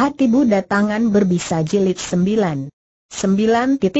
Hati Buddha Tangan Berbisa Jilid 9 9.25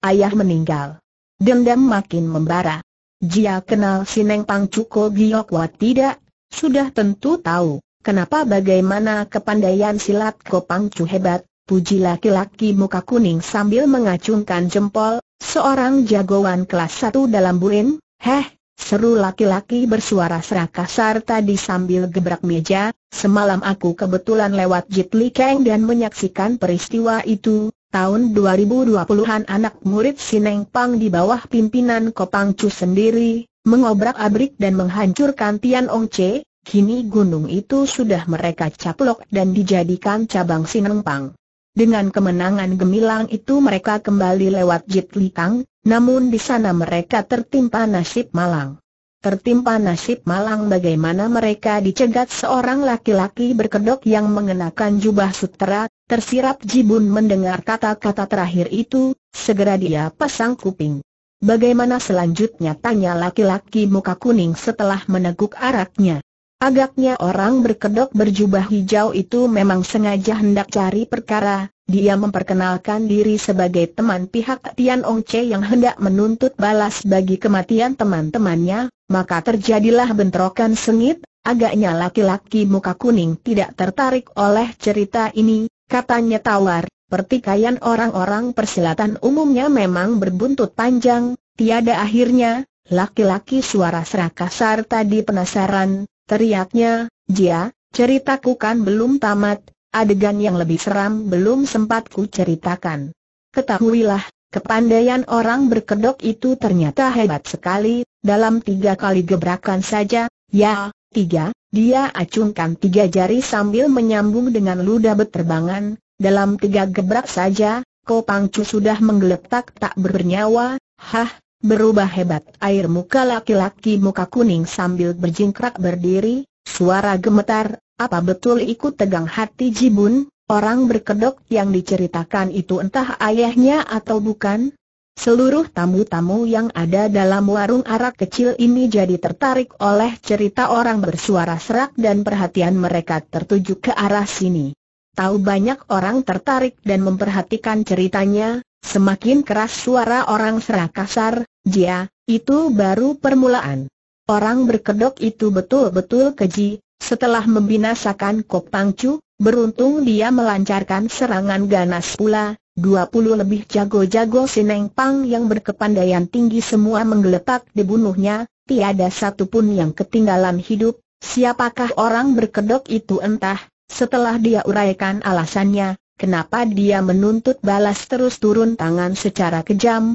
Ayah meninggal. Dendam makin membara. Jia kenal Sin Eng Pang Cuko Giok Wat tidak? Sudah tentu tahu. Kenapa bagaimana kepandaian silat Ko Pangcu hebat? Puji laki-laki muka kuning sambil mengacungkan jempol. Seorang jagoan kelas 1 dalam burin. Heh, seru laki-laki bersuara serak kasar tadi sambil gebrak meja. Semalam aku kebetulan lewat Jit Li Kang dan menyaksikan peristiwa itu. Tahun 2020-an anak murid Sin Eng Pang di bawah pimpinan Ko Pangcu sendiri, mengobrak-abrik dan menghancurkan Tian Ong Che. Kini gunung itu sudah mereka caplok dan dijadikan cabang Sin Eng Pang. Dengan kemenangan gemilang itu mereka kembali lewat Jit Li Kang, namun di sana mereka tertimpa nasib malang. Tertimpa nasib malang bagaimana mereka dicegat seorang laki-laki berkedok yang mengenakan jubah sutera. Tersirap jibun mendengar kata-kata terakhir itu, segera dia pasang kuping. Bagaimana selanjutnya? Tanya laki-laki muka kuning setelah meneguk araknya. Agaknya orang berkedok berjubah hijau itu memang sengaja hendak cari perkara. Dia memperkenalkan diri sebagai teman pihak Tian Ong Che yang hendak menuntut balas bagi kematian teman-temannya. Maka terjadilah bentrokan sengit. Agaknya laki-laki muka kuning tidak tertarik oleh cerita ini. Katanya tawar, pertikaian orang-orang persilatan umumnya memang berbuntut panjang, tiada akhirnya. Laki-laki suara serak kasar tadi penasaran, teriaknya, "Jia, ceritaku kan belum tamat, adegan yang lebih seram belum sempat ku ceritakan. Ketahuilah, kepandaian orang berkedok itu ternyata hebat sekali, dalam 3 kali gebrakan saja, ya, 3." Dia acungkan 3 jari sambil menyambung dengan ludah berterbangan. Dalam 3 gebrak saja, Ko Pangcu sudah menggeletak tak bernyawa. Hah, berubah hebat air muka laki-laki muka kuning sambil berjingkrak berdiri. Suara gemetar, apa betul ikut tegang hati jibun? Orang berkedok yang diceritakan itu entah ayahnya atau bukan? Seluruh tamu-tamu yang ada dalam warung arak kecil ini jadi tertarik oleh cerita orang bersuara serak dan perhatian mereka tertuju ke arah sini. Tahu banyak orang tertarik dan memperhatikan ceritanya, semakin keras suara orang serak kasar, "Jia, itu baru permulaan. Orang berkedok itu betul-betul keji, setelah membinasakan Ko Pangcu, beruntung dia melancarkan serangan ganas pula. 20 lebih jago-jago Sin Eng Pang yang berkepandaian tinggi semua menggeletak dibunuhnya, tiada satupun yang ketinggalan hidup. Siapakah orang berkedok itu?" Entah, setelah dia uraikan alasannya, kenapa dia menuntut balas terus turun tangan secara kejam,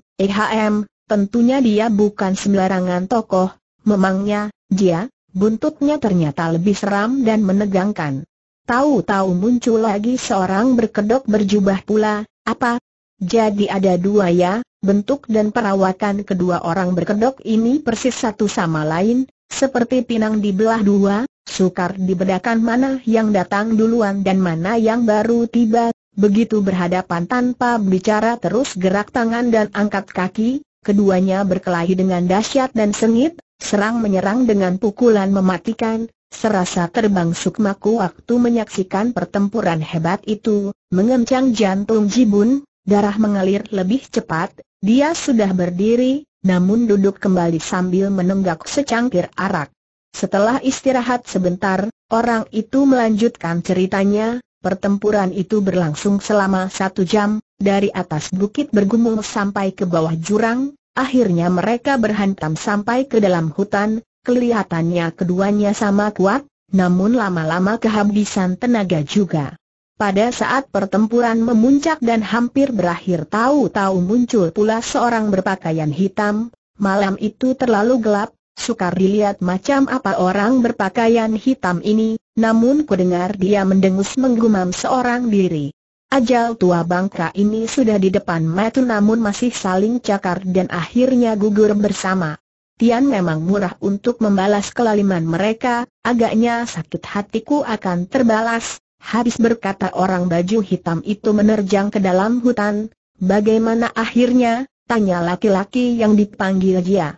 tentunya dia bukan sembarangan tokoh. Memangnya, dia, buntutnya ternyata lebih seram dan menegangkan. Tahu-tahu muncul lagi seorang berkedok berjubah pula. Apa? Jadi ada 2 ya, bentuk dan perawakan kedua orang berkedok ini persis satu sama lain, seperti pinang dibelah 2, sukar dibedakan mana yang datang duluan dan mana yang baru tiba. Begitu berhadapan tanpa bicara terus gerak tangan dan angkat kaki, keduanya berkelahi dengan dahsyat dan sengit, serang menyerang dengan pukulan mematikan. Serasa terbang sukmaku waktu menyaksikan pertempuran hebat itu. Mengencang jantung jibun, darah mengalir lebih cepat. Dia sudah berdiri, namun duduk kembali sambil menenggak secangkir arak. Setelah istirahat sebentar, orang itu melanjutkan ceritanya. Pertempuran itu berlangsung selama 1 jam, dari atas bukit bergumul sampai ke bawah jurang. Akhirnya mereka berhantam sampai ke dalam hutan. Kelihatannya keduanya sama kuat, namun lama-lama kehabisan tenaga juga. Pada saat pertempuran memuncak dan hampir berakhir, tahu-tahu muncul pula seorang berpakaian hitam. Malam itu terlalu gelap, sukar dilihat macam apa orang berpakaian hitam ini, namun kudengar dia mendengus menggumam seorang diri. Ajal tua bangka ini sudah di depan mata namun masih saling cakar dan akhirnya gugur bersama. Tian memang murah untuk membalas kelaliman mereka, agaknya sakit hatiku akan terbalas. Habis berkata orang baju hitam itu menerjang ke dalam hutan. Bagaimana akhirnya? Tanya laki-laki yang dipanggil dia.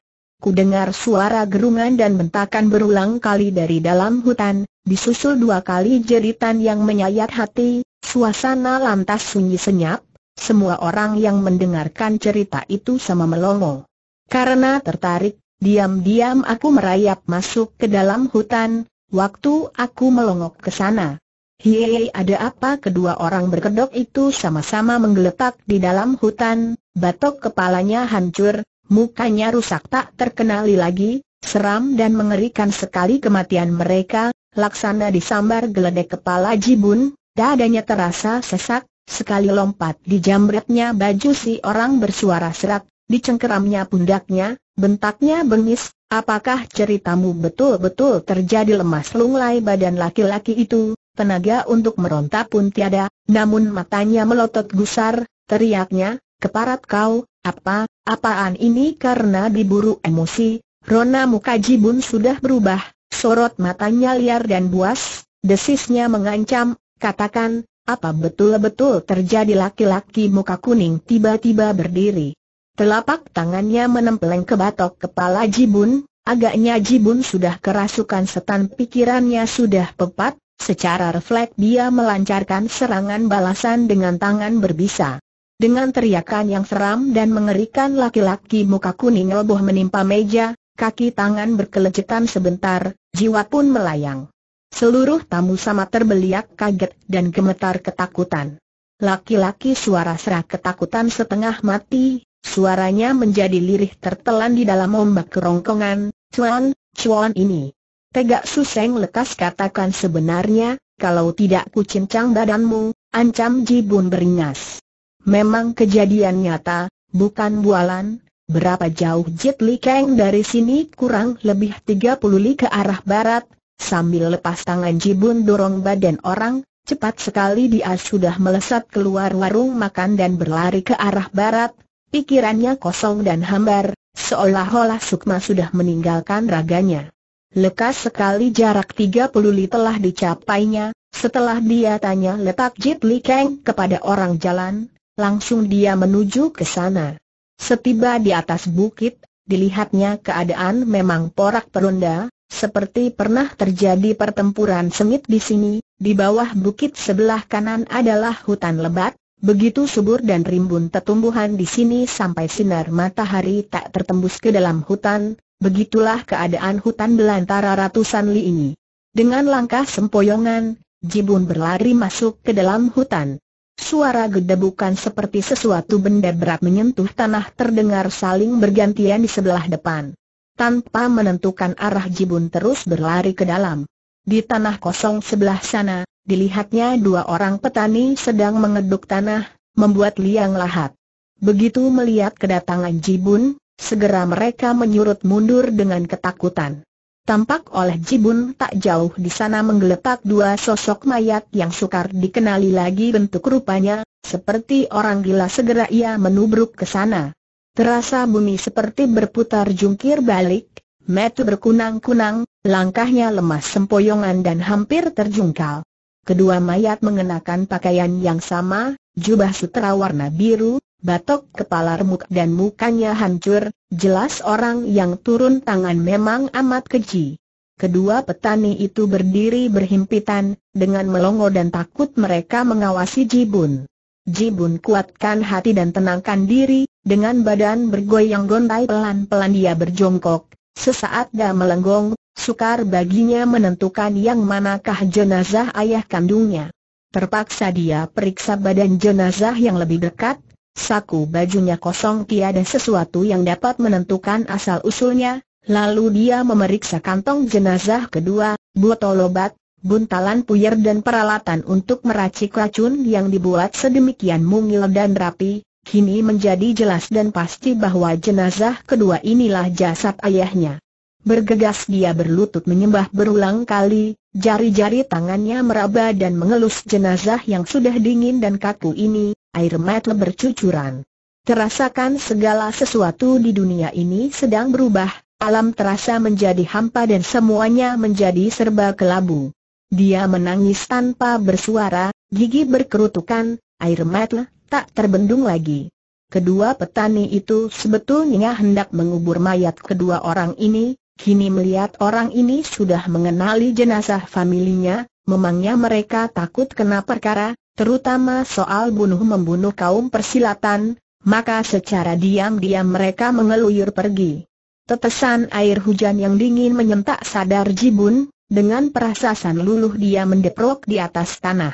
kudengar suara gerungan dan bentakan berulang kali dari dalam hutan, disusul dua kali jeritan yang menyayat hati. Suasana lantas sunyi senyap. Semua orang yang mendengarkan cerita itu sama melongo. Karena tertarik, diam-diam aku merayap masuk ke dalam hutan. Waktu aku melongok ke sana, "Hei, ada apa?" Kedua orang berkedok itu sama-sama menggeletak di dalam hutan. Batok kepalanya hancur, mukanya rusak tak terkenali lagi. Seram dan mengerikan sekali kematian mereka. Laksana disambar geledek kepala jibun. Dadanya terasa sesak. Sekali lompat dijamretnya baju si orang bersuara serak. Dicengkeramnya pundaknya. Bentaknya bengis. "Apakah ceritamu betul-betul terjadi?" Lemas lunglai badan laki-laki itu. Tenaga untuk meronta pun tiada. Namun matanya melotot gusar. Teriaknya, "Keparat kau, apaan ini?" Karena diburu emosi, rona muka jibun sudah berubah. Sorot matanya liar dan buas. Desisnya mengancam, "Katakan, apa betul-betul terjadi?" Laki-laki muka kuning tiba-tiba berdiri. Telapak tangannya menempeleng ke batok kepala jibun. Agaknya jibun sudah kerasukan setan, pikirannya sudah pepat. Secara refleks dia melancarkan serangan balasan dengan tangan berbisa. Dengan teriakan yang seram dan mengerikan, laki-laki muka kuning roboh menimpa meja, kaki tangan berkelecetan sebentar, jiwa pun melayang. Seluruh tamu sama terbeliak kaget dan gemetar ketakutan. Laki-laki suara serak ketakutan setengah mati, suaranya menjadi lirih tertelan di dalam ombak kerongkongan. Cuan ini. Tegak Suseng lekas katakan sebenarnya, kalau tidak ku cincang badanmu," ancam jibun beringas. Memang kejadian nyata, bukan bualan. Berapa jauh Jit Li Kang dari sini? Kurang lebih 30 li ke arah barat. Sambil lepas tangan jibun dorong badan orang, cepat sekali dia sudah melesat keluar warung makan dan berlari ke arah barat. Pikirannya kosong dan hambar, seolah-olah sukma sudah meninggalkan raganya. Lekas sekali jarak 30 li telah dicapainya. Setelah dia tanya letak Jit Li Kang kepada orang jalan, langsung dia menuju ke sana. Setiba di atas bukit, dilihatnya keadaan memang porak poranda, seperti pernah terjadi pertempuran sengit di sini. Di bawah bukit sebelah kanan adalah hutan lebat, begitu subur dan rimbun tetumbuhan di sini sampai sinar matahari tak tertembus ke dalam hutan. Begitulah keadaan hutan belantara ratusan li ini. Dengan langkah sempoyongan, jibun berlari masuk ke dalam hutan. Suara gedebukan seperti sesuatu benda berat menyentuh tanah terdengar saling bergantian di sebelah depan. Tanpa menentukan arah jibun terus berlari ke dalam. Di tanah kosong sebelah sana, dilihatnya dua orang petani sedang mengeduk tanah, membuat liang lahat. Begitu melihat kedatangan jibun, segera mereka menyurut mundur dengan ketakutan. Tampak oleh jibun tak jauh di sana menggeletak dua sosok mayat yang sukar dikenali lagi bentuk rupanya. Seperti orang gila segera ia menubruk ke sana. Terasa bumi seperti berputar jungkir balik, mata berkunang-kunang, langkahnya lemas sempoyongan dan hampir terjungkal. Kedua mayat mengenakan pakaian yang sama, jubah sutra warna biru, batok kepala remuk dan mukanya hancur. Jelas orang yang turun tangan memang amat keji. Kedua petani itu berdiri berhimpitan, dengan melongo dan takut mereka mengawasi jibun. Jibun kuatkan hati dan tenangkan diri, dengan badan bergoyang gontai pelan-pelan dia berjongkok. Sesaat dia melenggong, sukar baginya menentukan yang manakah jenazah ayah kandungnya. Terpaksa dia periksa badan jenazah yang lebih dekat. Saku bajunya kosong, tiada sesuatu yang dapat menentukan asal-usulnya. Lalu dia memeriksa kantong jenazah kedua, botol obat, buntalan puyer dan peralatan untuk meracik racun yang dibuat sedemikian mungil dan rapi. Kini menjadi jelas dan pasti bahwa jenazah kedua inilah jasad ayahnya. Bergegas dia berlutut menyembah berulang kali. Jari-jari tangannya meraba dan mengelus jenazah yang sudah dingin dan kaku ini. Air mata bercucuran. Terasakan segala sesuatu di dunia ini sedang berubah. Alam terasa menjadi hampa dan semuanya menjadi serba kelabu. Dia menangis tanpa bersuara, gigi berkerutukan, air mata tak terbendung lagi. Kedua petani itu sebetulnya hendak mengubur mayat kedua orang ini, kini melihat orang ini sudah mengenali jenazah familinya, memangnya mereka takut kena perkara, terutama soal bunuh-membunuh kaum persilatan, maka secara diam-diam mereka mengeluyur pergi. Tetesan air hujan yang dingin menyentak sadar Jibun, dengan perasaan luluh dia mendeprok di atas tanah.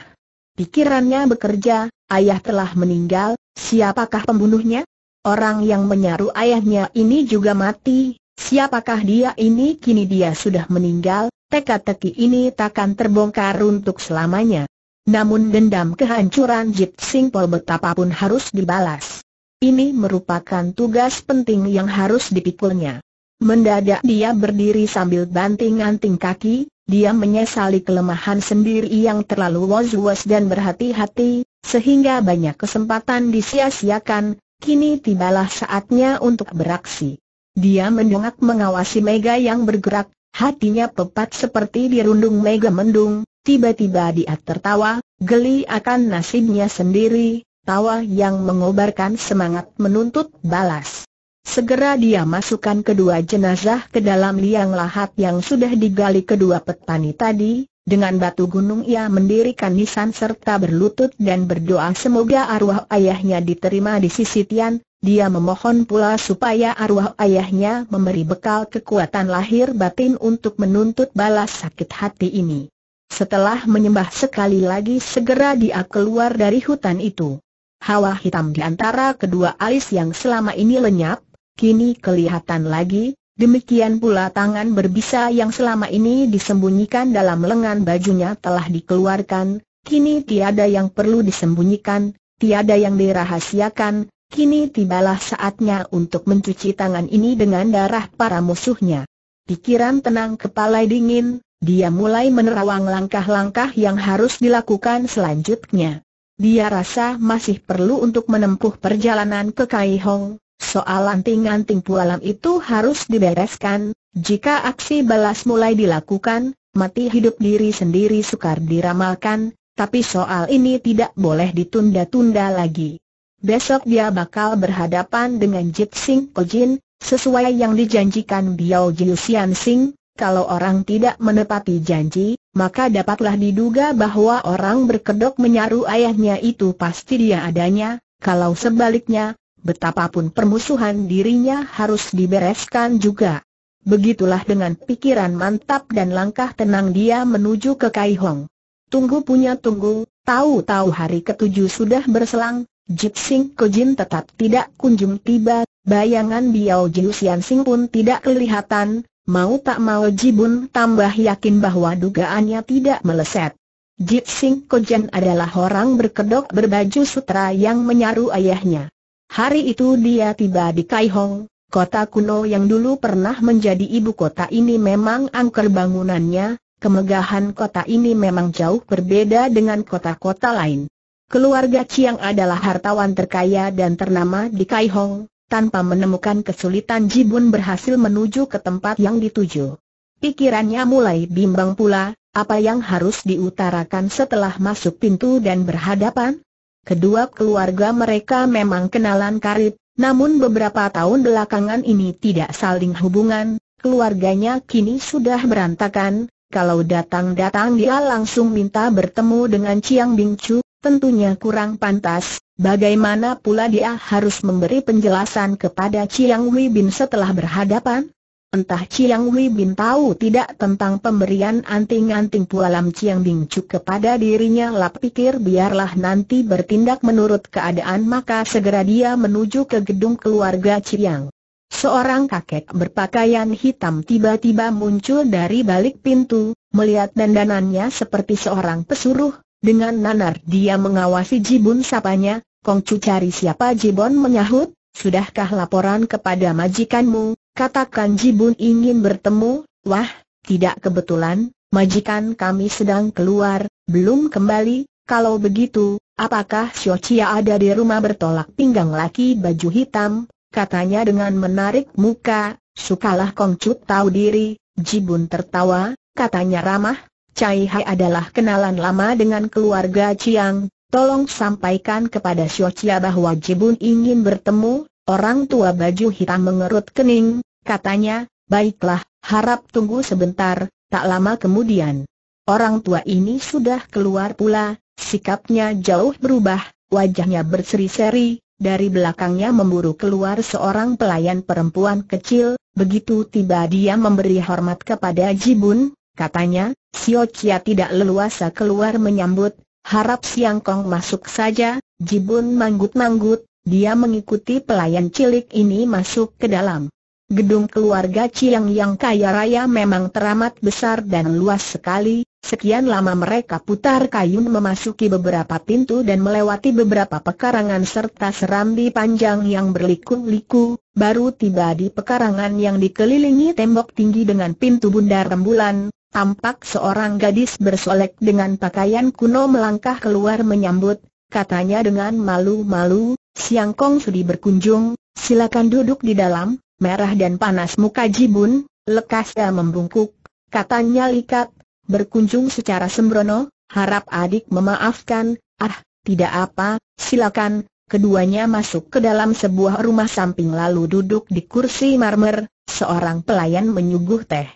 Pikirannya bekerja, ayah telah meninggal, siapakah pembunuhnya? Orang yang menyaru ayahnya ini juga mati, siapakah dia ini? Kini dia sudah meninggal, teka-teki ini takkan terbongkar untuk selamanya. Namun dendam kehancuran Jit Sing Pol betapapun harus dibalas. Ini merupakan tugas penting yang harus dipikulnya. Mendadak dia berdiri sambil banting-anting kaki, dia menyesali kelemahan sendiri yang terlalu was-was dan berhati-hati, sehingga banyak kesempatan disia-siakan, kini tibalah saatnya untuk beraksi. Dia mendongak mengawasi Mega yang bergerak, hatinya pepat seperti dirundung mega mendung, tiba-tiba dia tertawa, geli akan nasibnya sendiri. Tawa yang mengobarkan semangat menuntut balas. Segera dia masukkan kedua jenazah ke dalam liang lahat yang sudah digali kedua petani tadi. Dengan batu gunung ia mendirikan nisan serta berlutut dan berdoa semoga arwah ayahnya diterima di sisi Tian. Dia memohon pula supaya arwah ayahnya memberi bekal kekuatan lahir batin untuk menuntut balas sakit hati ini. Setelah menyembah sekali lagi, segera dia keluar dari hutan itu. Hawa hitam di antara kedua alis yang selama ini lenyap, kini kelihatan lagi, demikian pula tangan berbisa yang selama ini disembunyikan dalam lengan bajunya telah dikeluarkan, kini tiada yang perlu disembunyikan, tiada yang dirahasiakan, kini tibalah saatnya untuk mencuci tangan ini dengan darah para musuhnya. Pikiran tenang, kepala dingin, dia mulai menerawang langkah-langkah yang harus dilakukan selanjutnya. Dia rasa masih perlu untuk menempuh perjalanan ke Kai Hong. Soal anting-anting pualam itu harus dibereskan. Jika aksi balas mulai dilakukan, mati hidup diri sendiri sukar diramalkan. Tapi soal ini tidak boleh ditunda-tunda lagi. Besok dia bakal berhadapan dengan Jit Sing Pojin, sesuai yang dijanjikan Biao Jiu Siansing. Kalau orang tidak menepati janji, maka dapatlah diduga bahwa orang berkedok menyaru ayahnya itu pasti dia adanya. Kalau sebaliknya, betapapun permusuhan dirinya harus dibereskan juga. Begitulah dengan pikiran mantap dan langkah tenang dia menuju ke Kai Hong. Tunggu punya tunggu, tahu-tahu hari ketujuh sudah berselang, Jit Sing Pang tetap tidak kunjung tiba, bayangan Biao Jiu Siansing pun tidak kelihatan. Mau tak mau Jibun tambah yakin bahwa dugaannya tidak meleset. Jit Sing Pang adalah orang berkedok berbaju sutera yang menyaru ayahnya. Hari itu dia tiba di Kai Hong, kota kuno yang dulu pernah menjadi ibu kota ini memang angker bangunannya, kemegahan kota ini memang jauh berbeda dengan kota-kota lain. Keluarga Ciang adalah hartawan terkaya dan ternama di Kai Hong. Tanpa menemukan kesulitan Jibun berhasil menuju ke tempat yang dituju. Pikirannya mulai bimbang pula, apa yang harus diutarakan setelah masuk pintu dan berhadapan? Kedua keluarga mereka memang kenalan karib, namun beberapa tahun belakangan ini tidak saling hubungan, keluarganya kini sudah berantakan. Kalau datang-datang dia langsung minta bertemu dengan Ciang Bingcu, tentunya kurang pantas. Bagaimana pula dia harus memberi penjelasan kepada Ciang Wi Bin setelah berhadapan? Entah Ciang Wi Bin tahu tidak tentang pemberian anting-anting pualam Ciang Bingcu kepada dirinya. Lap pikir biarlah nanti bertindak menurut keadaan, maka segera dia menuju ke gedung keluarga Ciang. Seorang kakek berpakaian hitam tiba-tiba muncul dari balik pintu, melihat dandanannya seperti seorang pesuruh. Dengan nanar dia mengawasi Jibun, sapanya. "Kongcu, cari siapa?" Jibun menyahut. "Sudahkah laporan kepada majikanmu? Katakan Jibun ingin bertemu." "Wah, tidak kebetulan, majikan kami sedang keluar, belum kembali." "Kalau begitu, apakah Siocia ada di rumah?" bertolak pinggang laki baju hitam, katanya dengan menarik muka. "Sukalah Kongcu tahu diri." Jibun tertawa, katanya ramah. "Cai Hai adalah kenalan lama dengan keluarga Ciang. tolong sampaikan kepada Xiaoqia bahwa Jibun ingin bertemu." Orang tua baju hitam mengerut kening, katanya, "Baiklah, harap tunggu sebentar." Tak lama kemudian, orang tua ini sudah keluar pula, sikapnya jauh berubah, wajahnya berseri-seri, dari belakangnya memburu keluar seorang pelayan perempuan kecil. Begitu tiba dia memberi hormat kepada Jibun, katanya, "Xiaoqia tidak leluasa keluar menyambut, harap Siang Kong masuk saja." Jibun manggut-manggut, dia mengikuti pelayan cilik ini masuk ke dalam. Gedung keluarga Ciang yang kaya raya memang teramat besar dan luas sekali. Sekian lama mereka putar kayun memasuki beberapa pintu dan melewati beberapa pekarangan serta serambi panjang yang berliku-liku, baru tiba di pekarangan yang dikelilingi tembok tinggi dengan pintu bundar rembulan. Tampak seorang gadis bersolek dengan pakaian kuno melangkah keluar menyambut, katanya dengan malu-malu, "Siang Kong sudi berkunjung, silakan duduk di dalam." Merah dan panas muka Jibun, lekasnya membungkuk, katanya likat, "Berkunjung secara sembrono, harap adik memaafkan." "Ah, tidak apa, silakan." Keduanya masuk ke dalam sebuah rumah samping lalu duduk di kursi marmer. Seorang pelayan menyuguh teh.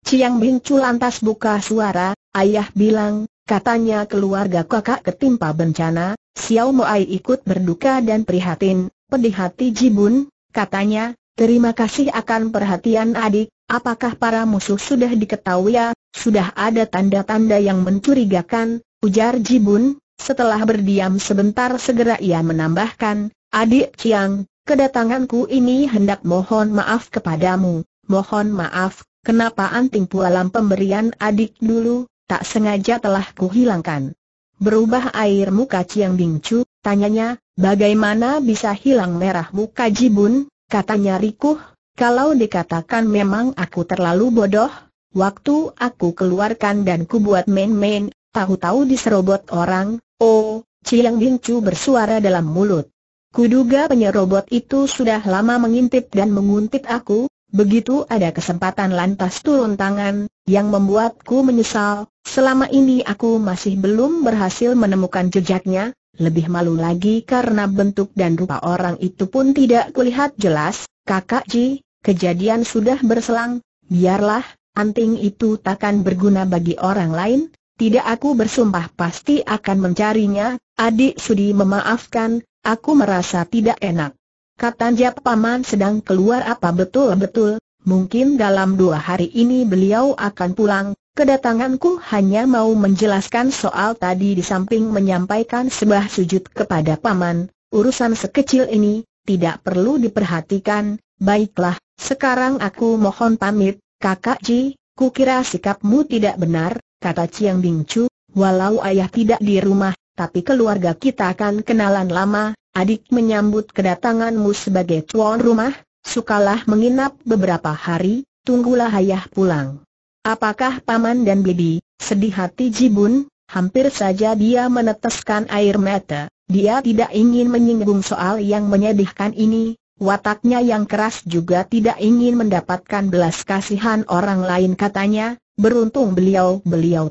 Ciang Bingcu lantas buka suara, "Ayah bilang," katanya, "keluarga kakak ketimpa bencana, Xiao Moai ikut berduka dan prihatin." "Pedih hati Jibun," katanya, "terima kasih akan perhatian adik. Apakah para musuh sudah diketahui ya?" "Sudah ada tanda-tanda yang mencurigakan," ujar Jibun. Setelah berdiam sebentar segera ia menambahkan, "Adik Ciang, kedatanganku ini hendak mohon maaf kepadamu." "Mohon maaf, kenapa anting pualam pemberian adik dulu?" "Tak sengaja telah kuhilangkan." Berubah air muka Ciang Bingcu, tanyanya, "Bagaimana bisa hilang?" Merah muka Jibun, katanya rikuh, "Kalau dikatakan memang aku terlalu bodoh, waktu aku keluarkan dan kubuat main-main, tahu-tahu diserobot orang." "Oh," Ciang Bingcu bersuara dalam mulut, "Kuduga penyerobot itu sudah lama mengintip dan menguntit aku, begitu ada kesempatan lantas turun tangan, yang membuatku menyesal, selama ini aku masih belum berhasil menemukan jejaknya. Lebih malu lagi karena bentuk dan rupa orang itu pun tidak kulihat jelas." "Kakak Ji, kejadian sudah berselang, biarlah, anting itu takkan berguna bagi orang lain." "Tidak, aku bersumpah pasti akan mencarinya." "Adik sudi memaafkan, aku merasa tidak enak." "Katanya paman sedang keluar." "Apa betul-betul?" "Mungkin dalam 2 hari ini beliau akan pulang. Kedatanganku hanya mau menjelaskan soal tadi di samping menyampaikan sebuah sujud kepada paman." "Urusan sekecil ini, tidak perlu diperhatikan." "Baiklah, sekarang aku mohon pamit." "Kakak Ji, kukira sikapmu tidak benar," kata Ciang Bingcu, "walau ayah tidak di rumah, tapi keluarga kita akan kenalan lama, adik menyambut kedatanganmu sebagai tuan rumah, sukalah menginap beberapa hari, tunggulah ayah pulang." "Apakah paman dan bibi?" Sedih hati Jibun, hampir saja dia meneteskan air mata. Dia tidak ingin menyinggung soal yang menyedihkan ini. Wataknya yang keras juga tidak ingin mendapatkan belas kasihan orang lain, katanya. "Beruntung beliau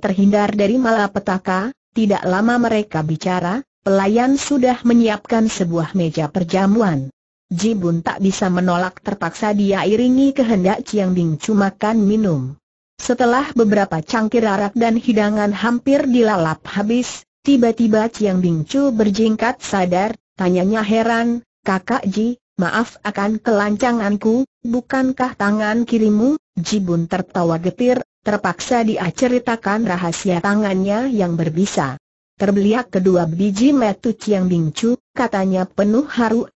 terhindar dari malapetaka." Tidak lama mereka bicara, pelayan sudah menyiapkan sebuah meja perjamuan. Jibun tak bisa menolak, terpaksa dia iringi kehendak Ciang Bingcu makan minum. Setelah beberapa cangkir arak dan hidangan hampir dilalap habis, tiba-tiba Ciang Bingcu berjingkat sadar, tanyanya heran, "Kakak Ji, maaf akan kelancanganku, bukankah tangan kirimu?" Jibun tertawa getir, terpaksa dia ceritakan rahasia tangannya yang berbisa. Terbeliak kedua biji mata Ciang Bingcu, katanya penuh haru,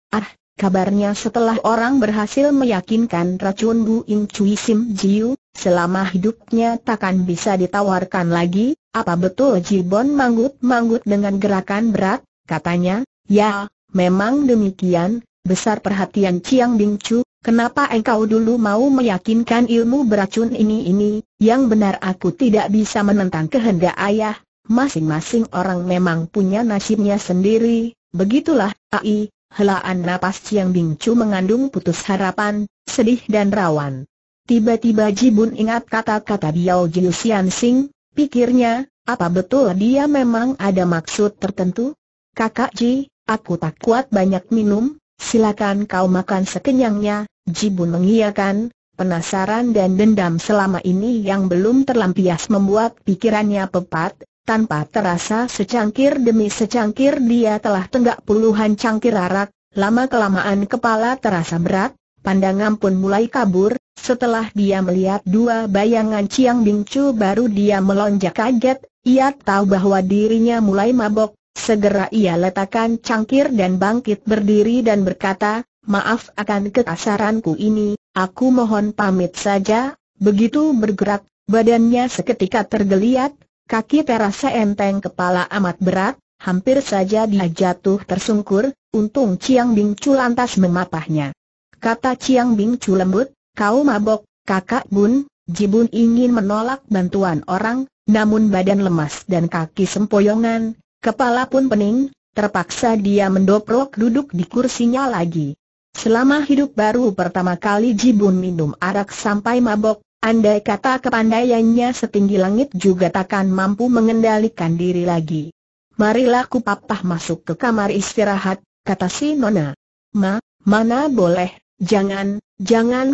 "Kabarnya setelah orang berhasil meyakinkan racun Bu Ing Cui Sim Jiu, selama hidupnya takkan bisa ditawarkan lagi." "Apa betul?" Jibun manggut-manggut dengan gerakan berat, katanya, "Ya, memang demikian." Besar perhatian Ciang Bingcu, "Kenapa engkau dulu mau meyakinkan ilmu beracun ini? Yang benar aku tidak bisa menentang kehendak ayah, masing-masing orang memang punya nasibnya sendiri." "Begitulah, ai." Helaan napas Ciang Bingcu mengandung putus harapan, sedih dan rawan. Tiba-tiba Jibun ingat kata-kata Biao Jiu Siansing, pikirnya, apa betul dia memang ada maksud tertentu? "Kakak Ji, aku tak kuat banyak minum, silakan kau makan sekenyangnya." Ji Bun mengiyakan. Penasaran dan dendam selama ini yang belum terlampias membuat pikirannya pepat. Tanpa terasa secangkir demi secangkir dia telah tenggak puluhan cangkir arak. Lama-kelamaan kepala terasa berat, pandangan pun mulai kabur. Setelah dia melihat dua bayangan Ciang Bingcu baru dia melonjak kaget. Ia tahu bahwa dirinya mulai mabok. Segera ia letakkan cangkir dan bangkit berdiri dan berkata, "Maaf akan kekasaranku ini, aku mohon pamit saja." Begitu bergerak, badannya seketika tergeliat, kaki terasa enteng, kepala amat berat, hampir saja dia jatuh tersungkur. Untung Ciang Bingcu lantas memapahnya. Kata Ciang Bingcu lembut, "Kau mabok, Kakak Bun." Ji Bun ingin menolak bantuan orang, namun badan lemas dan kaki sempoyongan, kepala pun pening, terpaksa dia mendoprok duduk di kursinya lagi. Selama hidup baru pertama kali Ji Bun minum arak sampai mabok, andai kata kepandaiannya setinggi langit juga takkan mampu mengendalikan diri lagi. "Marilah ku papah masuk ke kamar istirahat," kata si Nona. Mana boleh, jangan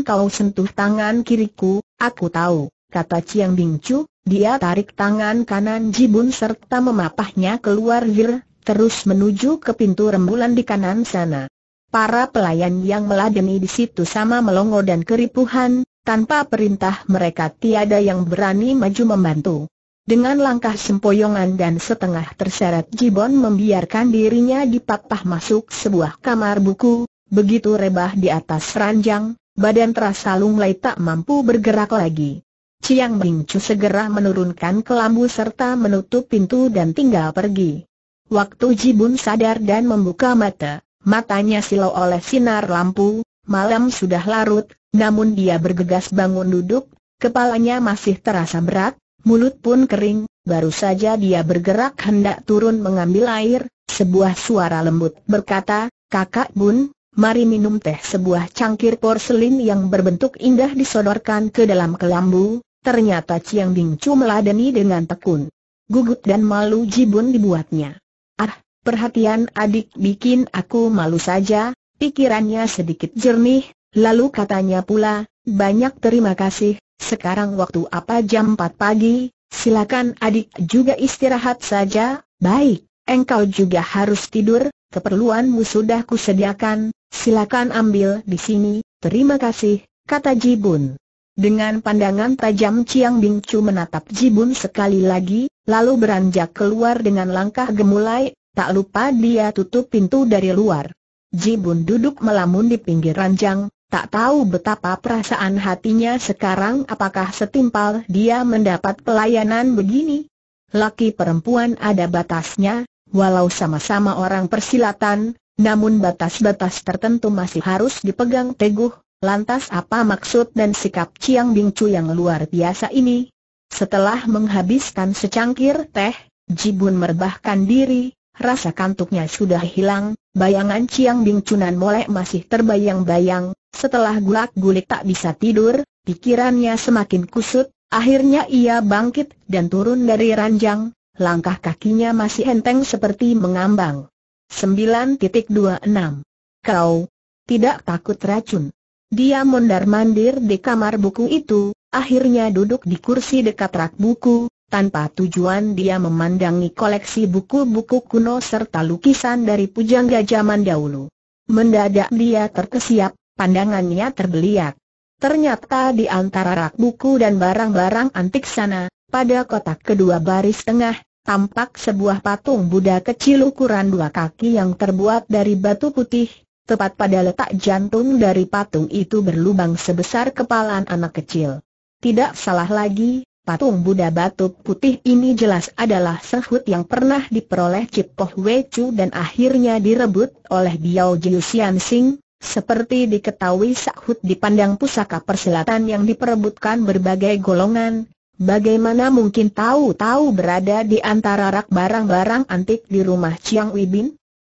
kau sentuh tangan kiriku, aku tahu," kata Ciang Bingcu. Dia tarik tangan kanan Ji Bun serta memapahnya keluar terus menuju ke pintu rembulan di kanan sana. Para pelayan yang meladeni di situ sama melongo dan keripuhan, tanpa perintah mereka tiada yang berani maju membantu. Dengan langkah sempoyongan dan setengah terseret Ji Bun membiarkan dirinya dipapah masuk sebuah kamar buku. Begitu rebah di atas ranjang, badan terasa lunglai tak mampu bergerak lagi. Ciang Bingcu segera menurunkan kelambu serta menutup pintu dan tinggal pergi. Waktu Ji Bun sadar dan membuka mata, matanya silau oleh sinar lampu, malam sudah larut, namun dia bergegas bangun duduk, kepalanya masih terasa berat, mulut pun kering, baru saja dia bergerak hendak turun mengambil air, sebuah suara lembut berkata, "Kakak Bun, mari minum teh." Sebuah cangkir porselin yang berbentuk indah disodorkan ke dalam kelambu, ternyata Ciang Bingcu meladeni dengan tekun. Gugut dan malu Ji Bun dibuatnya. "Ah, perhatian adik bikin aku malu saja," pikirannya sedikit jernih, lalu katanya pula, "Banyak terima kasih, sekarang waktu apa?" "Jam 4 pagi, silakan adik juga istirahat saja." "Baik, engkau juga harus tidur, keperluanmu sudah kusediakan, silakan ambil di sini." "Terima kasih," kata Ji Bun. Dengan pandangan tajam Ciang Bingcu menatap Ji Bun sekali lagi, lalu beranjak keluar dengan langkah gemulai. Tak lupa dia tutup pintu dari luar. Ji Bun duduk melamun di pinggir ranjang, tak tahu betapa perasaan hatinya sekarang. Apakah setimpal dia mendapat pelayanan begini? Laki perempuan ada batasnya, walau sama-sama orang persilatan, namun batas-batas tertentu masih harus dipegang teguh. Lantas apa maksud dan sikap Ciang Bingcu yang luar biasa ini? Setelah menghabiskan secangkir teh, Ji Bun merebahkan diri. Rasa kantuknya sudah hilang, bayangan Ciang Bingcu nan molek masih terbayang-bayang. Setelah gulak-gulik tak bisa tidur, pikirannya semakin kusut. Akhirnya ia bangkit dan turun dari ranjang, langkah kakinya masih enteng seperti mengambang. 9.26 Kau tidak takut racun? Dia mondar-mandir di kamar buku itu, akhirnya duduk di kursi dekat rak buku. Tanpa tujuan dia memandangi koleksi buku-buku kuno serta lukisan dari pujangga zaman dahulu. Mendadak dia terkesiap, pandangannya terbeliak. Ternyata di antara rak buku dan barang-barang antik sana, pada kotak kedua baris tengah, tampak sebuah patung Buddha kecil ukuran 2 kaki yang terbuat dari batu putih. Tepat pada letak jantung dari patung itu berlubang sebesar kepalan anak kecil. Tidak salah lagi, patung Buddha batu putih ini jelas adalah sehut yang pernah diperoleh Cipto Hwee Cu dan akhirnya direbut oleh Biao Jiu Siansing. Seperti diketahui sehut dipandang pusaka persilatan yang diperebutkan berbagai golongan. Bagaimana mungkin tahu-tahu berada di antara rak barang-barang antik di rumah Ciang Wi Bin?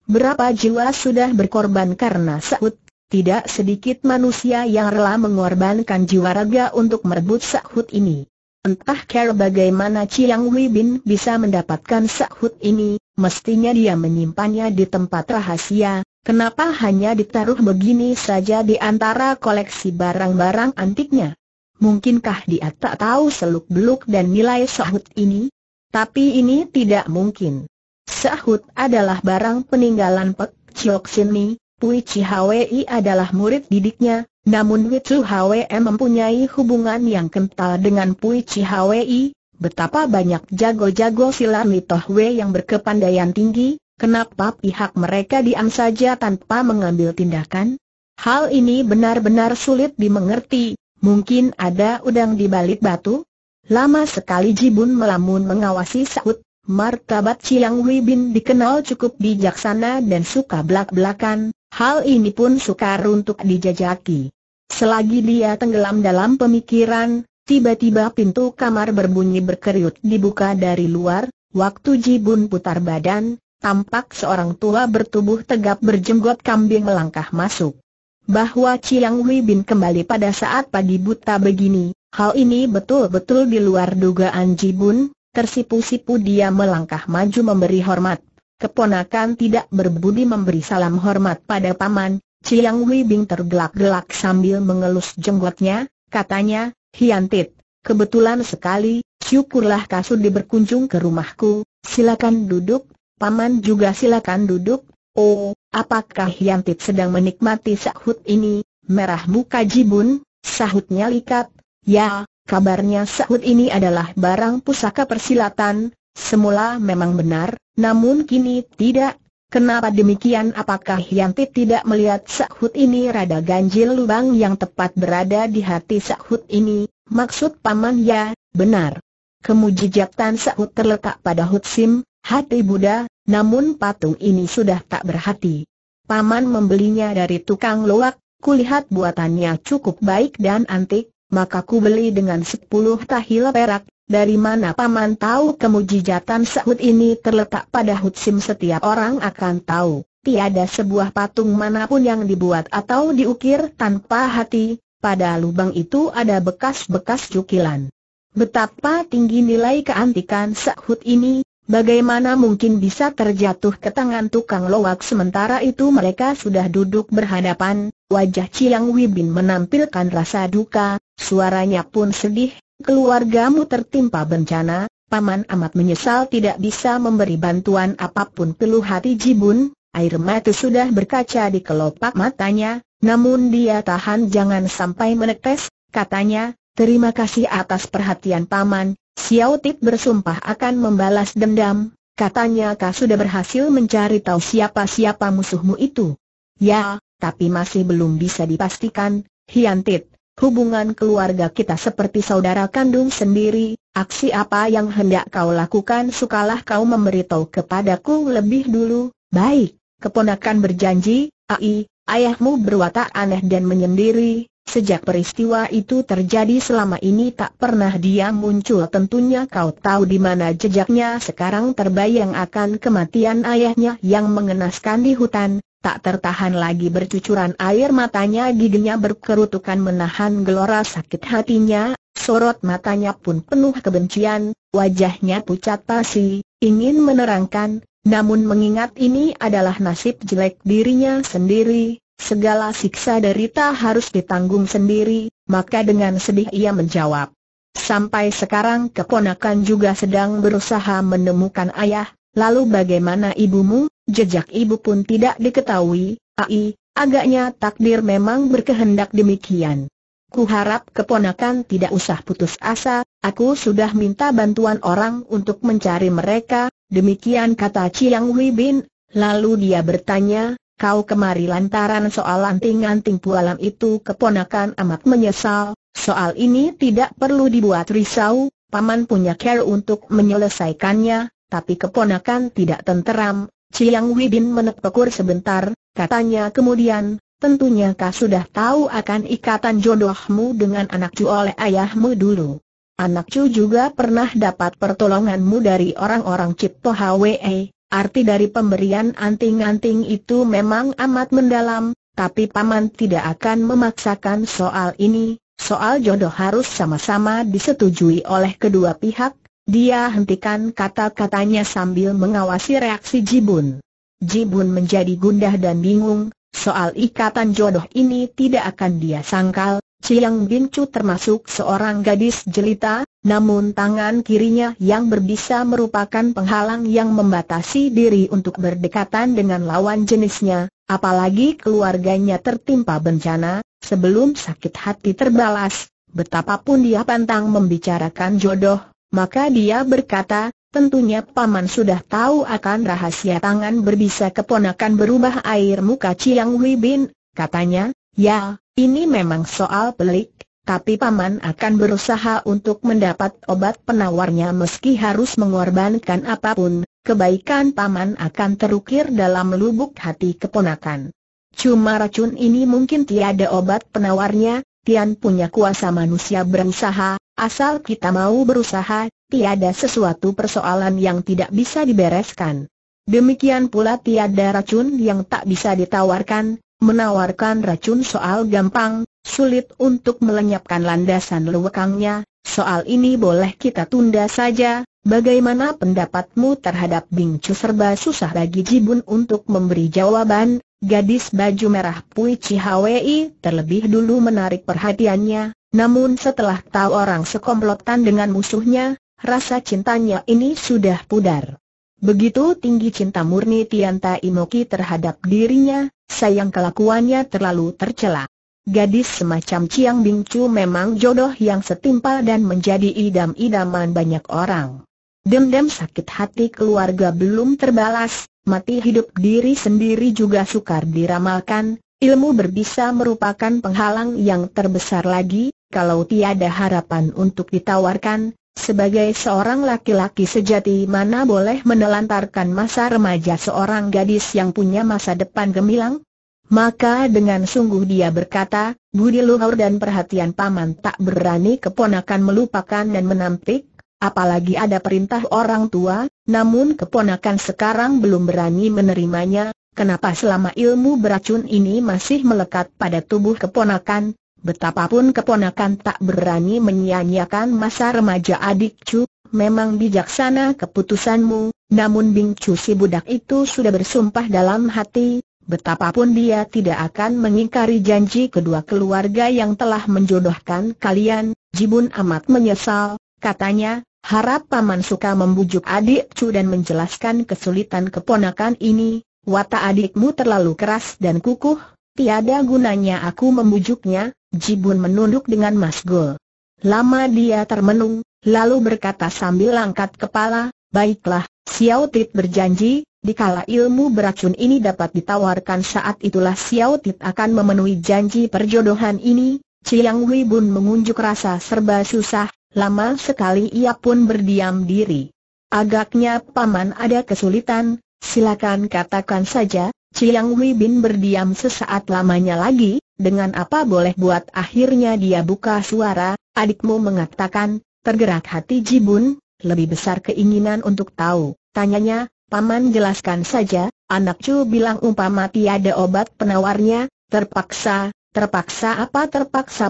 Berapa jiwa sudah berkorban karena sehut? Tidak sedikit manusia yang rela mengorbankan jiwa raga untuk merebut sehut ini. Entah cara bagaimana Ciang Wi Bin bisa mendapatkan sehut ini, mestinya dia menyimpannya di tempat rahasia. Kenapa hanya ditaruh begini saja di antara koleksi barang-barang antiknya? Mungkinkah dia tak tahu seluk-beluk dan nilai sahut ini? Tapi ini tidak mungkin. Sahut adalah barang peninggalan Pek Ciok Sin Mi, Pui Ci Hawei adalah murid didiknya, namun We Chu mempunyai hubungan yang kental dengan Pui Ci Hawei. Betapa banyak jago-jago silat Tohwe yang berkepandaian tinggi, kenapa pihak mereka diam saja tanpa mengambil tindakan? Hal ini benar-benar sulit dimengerti. Mungkin ada udang di balik batu? Lama sekali Jibun melamun mengawasi sahut. Martabat Ciang Wi Bin dikenal cukup bijaksana dan suka belak-belakan, hal ini pun sukar untuk dijajaki. Selagi dia tenggelam dalam pemikiran, tiba-tiba pintu kamar berbunyi berkeriut dibuka dari luar. Waktu Jibun putar badan, tampak seorang tua bertubuh tegap berjenggot kambing melangkah masuk. Bahwa Ciang Wi Bin kembali pada saat pagi buta begini, hal ini betul-betul di luar dugaan Jibun. Tersipu-sipu dia melangkah maju memberi hormat. Keponakan tidak berbudi memberi salam hormat pada paman. Ciang Wi Bin tergelak-gelak sambil mengelus jenggotnya. Katanya, "Hiantit, kebetulan sekali, syukurlah Kasudi berkunjung ke rumahku. Silakan duduk, paman juga silakan duduk." "Oh, apakah Hiantit sedang menikmati sahut ini?" Merah muka Jibun, sahutnya likat. "Ya. Kabarnya sahut ini adalah barang pusaka persilatan, semula memang benar, namun kini tidak." "Kenapa demikian? Apakah Hiantit tidak melihat sahut ini rada ganjil?" "Lubang yang tepat berada di hati sahut ini, maksud paman." "Ya, benar. Kemujijatan sahut terletak pada hutsim, hati Buddha, namun patung ini sudah tak berhati. Paman membelinya dari tukang loak, kulihat buatannya cukup baik dan antik. Maka ku beli dengan 10 tahil perak, dari mana paman tahu kemujijatan sahut ini terletak pada hutsim?" "Setiap orang akan tahu, tiada sebuah patung manapun yang dibuat atau diukir tanpa hati, pada lubang itu ada bekas-bekas cukilan." Betapa tinggi nilai keantikan sahut ini, bagaimana mungkin bisa terjatuh ke tangan tukang loak? Sementara itu mereka sudah duduk berhadapan, wajah Ciang Wi Bin menampilkan rasa duka. Suaranya pun sedih. "Keluargamu tertimpa bencana, paman amat menyesal tidak bisa memberi bantuan apapun." Peluh hati Jibun, air mata sudah berkaca di kelopak matanya, namun dia tahan jangan sampai menetes. Katanya, "Terima kasih atas perhatian paman, Xiaotit bersumpah akan membalas dendam." Katanya, "Kau sudah berhasil mencari tahu siapa-siapa musuhmu itu?" "Ya, tapi masih belum bisa dipastikan, Hiantit. Hubungan keluarga kita seperti saudara kandung sendiri. Aksi apa yang hendak kau lakukan, sukalah kau memberitahu kepadaku lebih dulu." "Baik, keponakan berjanji." "Ai, ayahmu berwatak aneh dan menyendiri. Sejak peristiwa itu terjadi selama ini tak pernah dia muncul. Tentunya kau tahu di mana jejaknya sekarang." Terbayang akan kematian ayahnya yang mengenaskan di hutan. Tak tertahan lagi bercucuran air matanya, giginya berkerutukan menahan gelora sakit hatinya, sorot matanya pun penuh kebencian, wajahnya pucat pasi, ingin menerangkan, namun mengingat ini adalah nasib jelek dirinya sendiri, segala siksa derita harus ditanggung sendiri, maka dengan sedih ia menjawab, "Sampai sekarang keponakan juga sedang berusaha menemukan ayah, lalu bagaimana ibumu? Jejak ibu pun tidak diketahui." "Ai, agaknya takdir memang berkehendak demikian. Kuharap keponakan tidak usah putus asa, aku sudah minta bantuan orang untuk mencari mereka." Demikian kata Ciang Wi Bin, lalu dia bertanya, "Kau kemari lantaran soal anting-anting pualam itu?" "Keponakan amat menyesal, soal ini tidak perlu dibuat risau, paman punya care untuk menyelesaikannya." "Tapi keponakan tidak tenteram." Ciang Wi Bin menekuk sebentar, katanya kemudian, "Tentunya kau sudah tahu akan ikatan jodohmu dengan anak cu oleh ayahmu dulu. Anak cu juga pernah dapat pertolonganmu dari orang-orang Cipto Hwee. Arti dari pemberian anting-anting itu memang amat mendalam, tapi paman tidak akan memaksakan soal ini. Soal jodoh harus sama-sama disetujui oleh kedua pihak. Dia hentikan kata-katanya sambil mengawasi reaksi Ji Bun. Ji Bun menjadi gundah dan bingung, soal ikatan jodoh ini tidak akan dia sangkal. Ciang Bingcu termasuk seorang gadis jelita, namun tangan kirinya yang berbisa merupakan penghalang yang membatasi diri untuk berdekatan dengan lawan jenisnya, apalagi keluarganya tertimpa bencana. Sebelum sakit hati terbalas, betapapun dia pantang membicarakan jodoh, maka dia berkata, tentunya paman sudah tahu akan rahasia tangan berbisa keponakan berubah air muka Ciang Wi Bin, katanya, ya. Ini memang soal pelik, tapi paman akan berusaha untuk mendapat obat penawarnya meski harus mengorbankan apapun, kebaikan paman akan terukir dalam lubuk hati keponakan. Cuma racun ini mungkin tiada obat penawarnya, Tian punya kuasa manusia berusaha, asal kita mau berusaha, tiada sesuatu persoalan yang tidak bisa dibereskan. Demikian pula tiada racun yang tak bisa ditawarkan. Menawarkan racun soal gampang, sulit untuk melenyapkan landasan lewekangnya. Soal ini boleh kita tunda saja. Bagaimana pendapatmu terhadap Bingcu? Serba susah bagi Ji Bun untuk memberi jawaban. Gadis baju merah Pui Ci Hawei terlebih dulu menarik perhatiannya. Namun setelah tahu orang sekomplotan dengan musuhnya, rasa cintanya ini sudah pudar. Begitu tinggi cinta murni Tian Tai Moki terhadap dirinya, sayang kelakuannya terlalu tercela. Gadis semacam Ciang Bingcu memang jodoh yang setimpal dan menjadi idam-idaman banyak orang. Dendam sakit hati keluarga belum terbalas, mati hidup diri sendiri juga sukar diramalkan. Ilmu berbisa merupakan penghalang yang terbesar lagi, kalau tiada harapan untuk ditawarkan. Sebagai seorang laki-laki sejati mana boleh menelantarkan masa remaja seorang gadis yang punya masa depan gemilang? Maka dengan sungguh dia berkata, budi luhur dan perhatian paman tak berani keponakan melupakan dan menampik, apalagi ada perintah orang tua, namun keponakan sekarang belum berani menerimanya. Kenapa selama ilmu beracun ini masih melekat pada tubuh keponakan? Betapapun keponakan tak berani menyia-nyiakan masa remaja adik Cu, memang bijaksana keputusanmu, namun Bingcu si budak itu sudah bersumpah dalam hati, betapapun dia tidak akan mengingkari janji kedua keluarga yang telah menjodohkan kalian. Ji Bun amat menyesal, katanya, harap paman suka membujuk adik Cu dan menjelaskan kesulitan keponakan ini, watak adikmu terlalu keras dan kukuh, tiada gunanya aku membujuknya. Ji Bun menunduk dengan masgul. Lama dia termenung, lalu berkata sambil angkat kepala, baiklah, Xiao Tit berjanji, dikala ilmu beracun ini dapat ditawarkan saat itulah Xiao Tit akan memenuhi janji perjodohan ini. Ciang Wi Bin mengunjuk rasa serba susah, lama sekali ia pun berdiam diri. Agaknya paman ada kesulitan, silakan katakan saja. Ciang Wi Bin berdiam sesaat lamanya lagi. Dengan apa boleh buat akhirnya dia buka suara, adikmu mengatakan, tergerak hati Ji Bun, lebih besar keinginan untuk tahu, tanyanya, paman jelaskan saja, anak Cu bilang umpama tiada obat penawarnya, terpaksa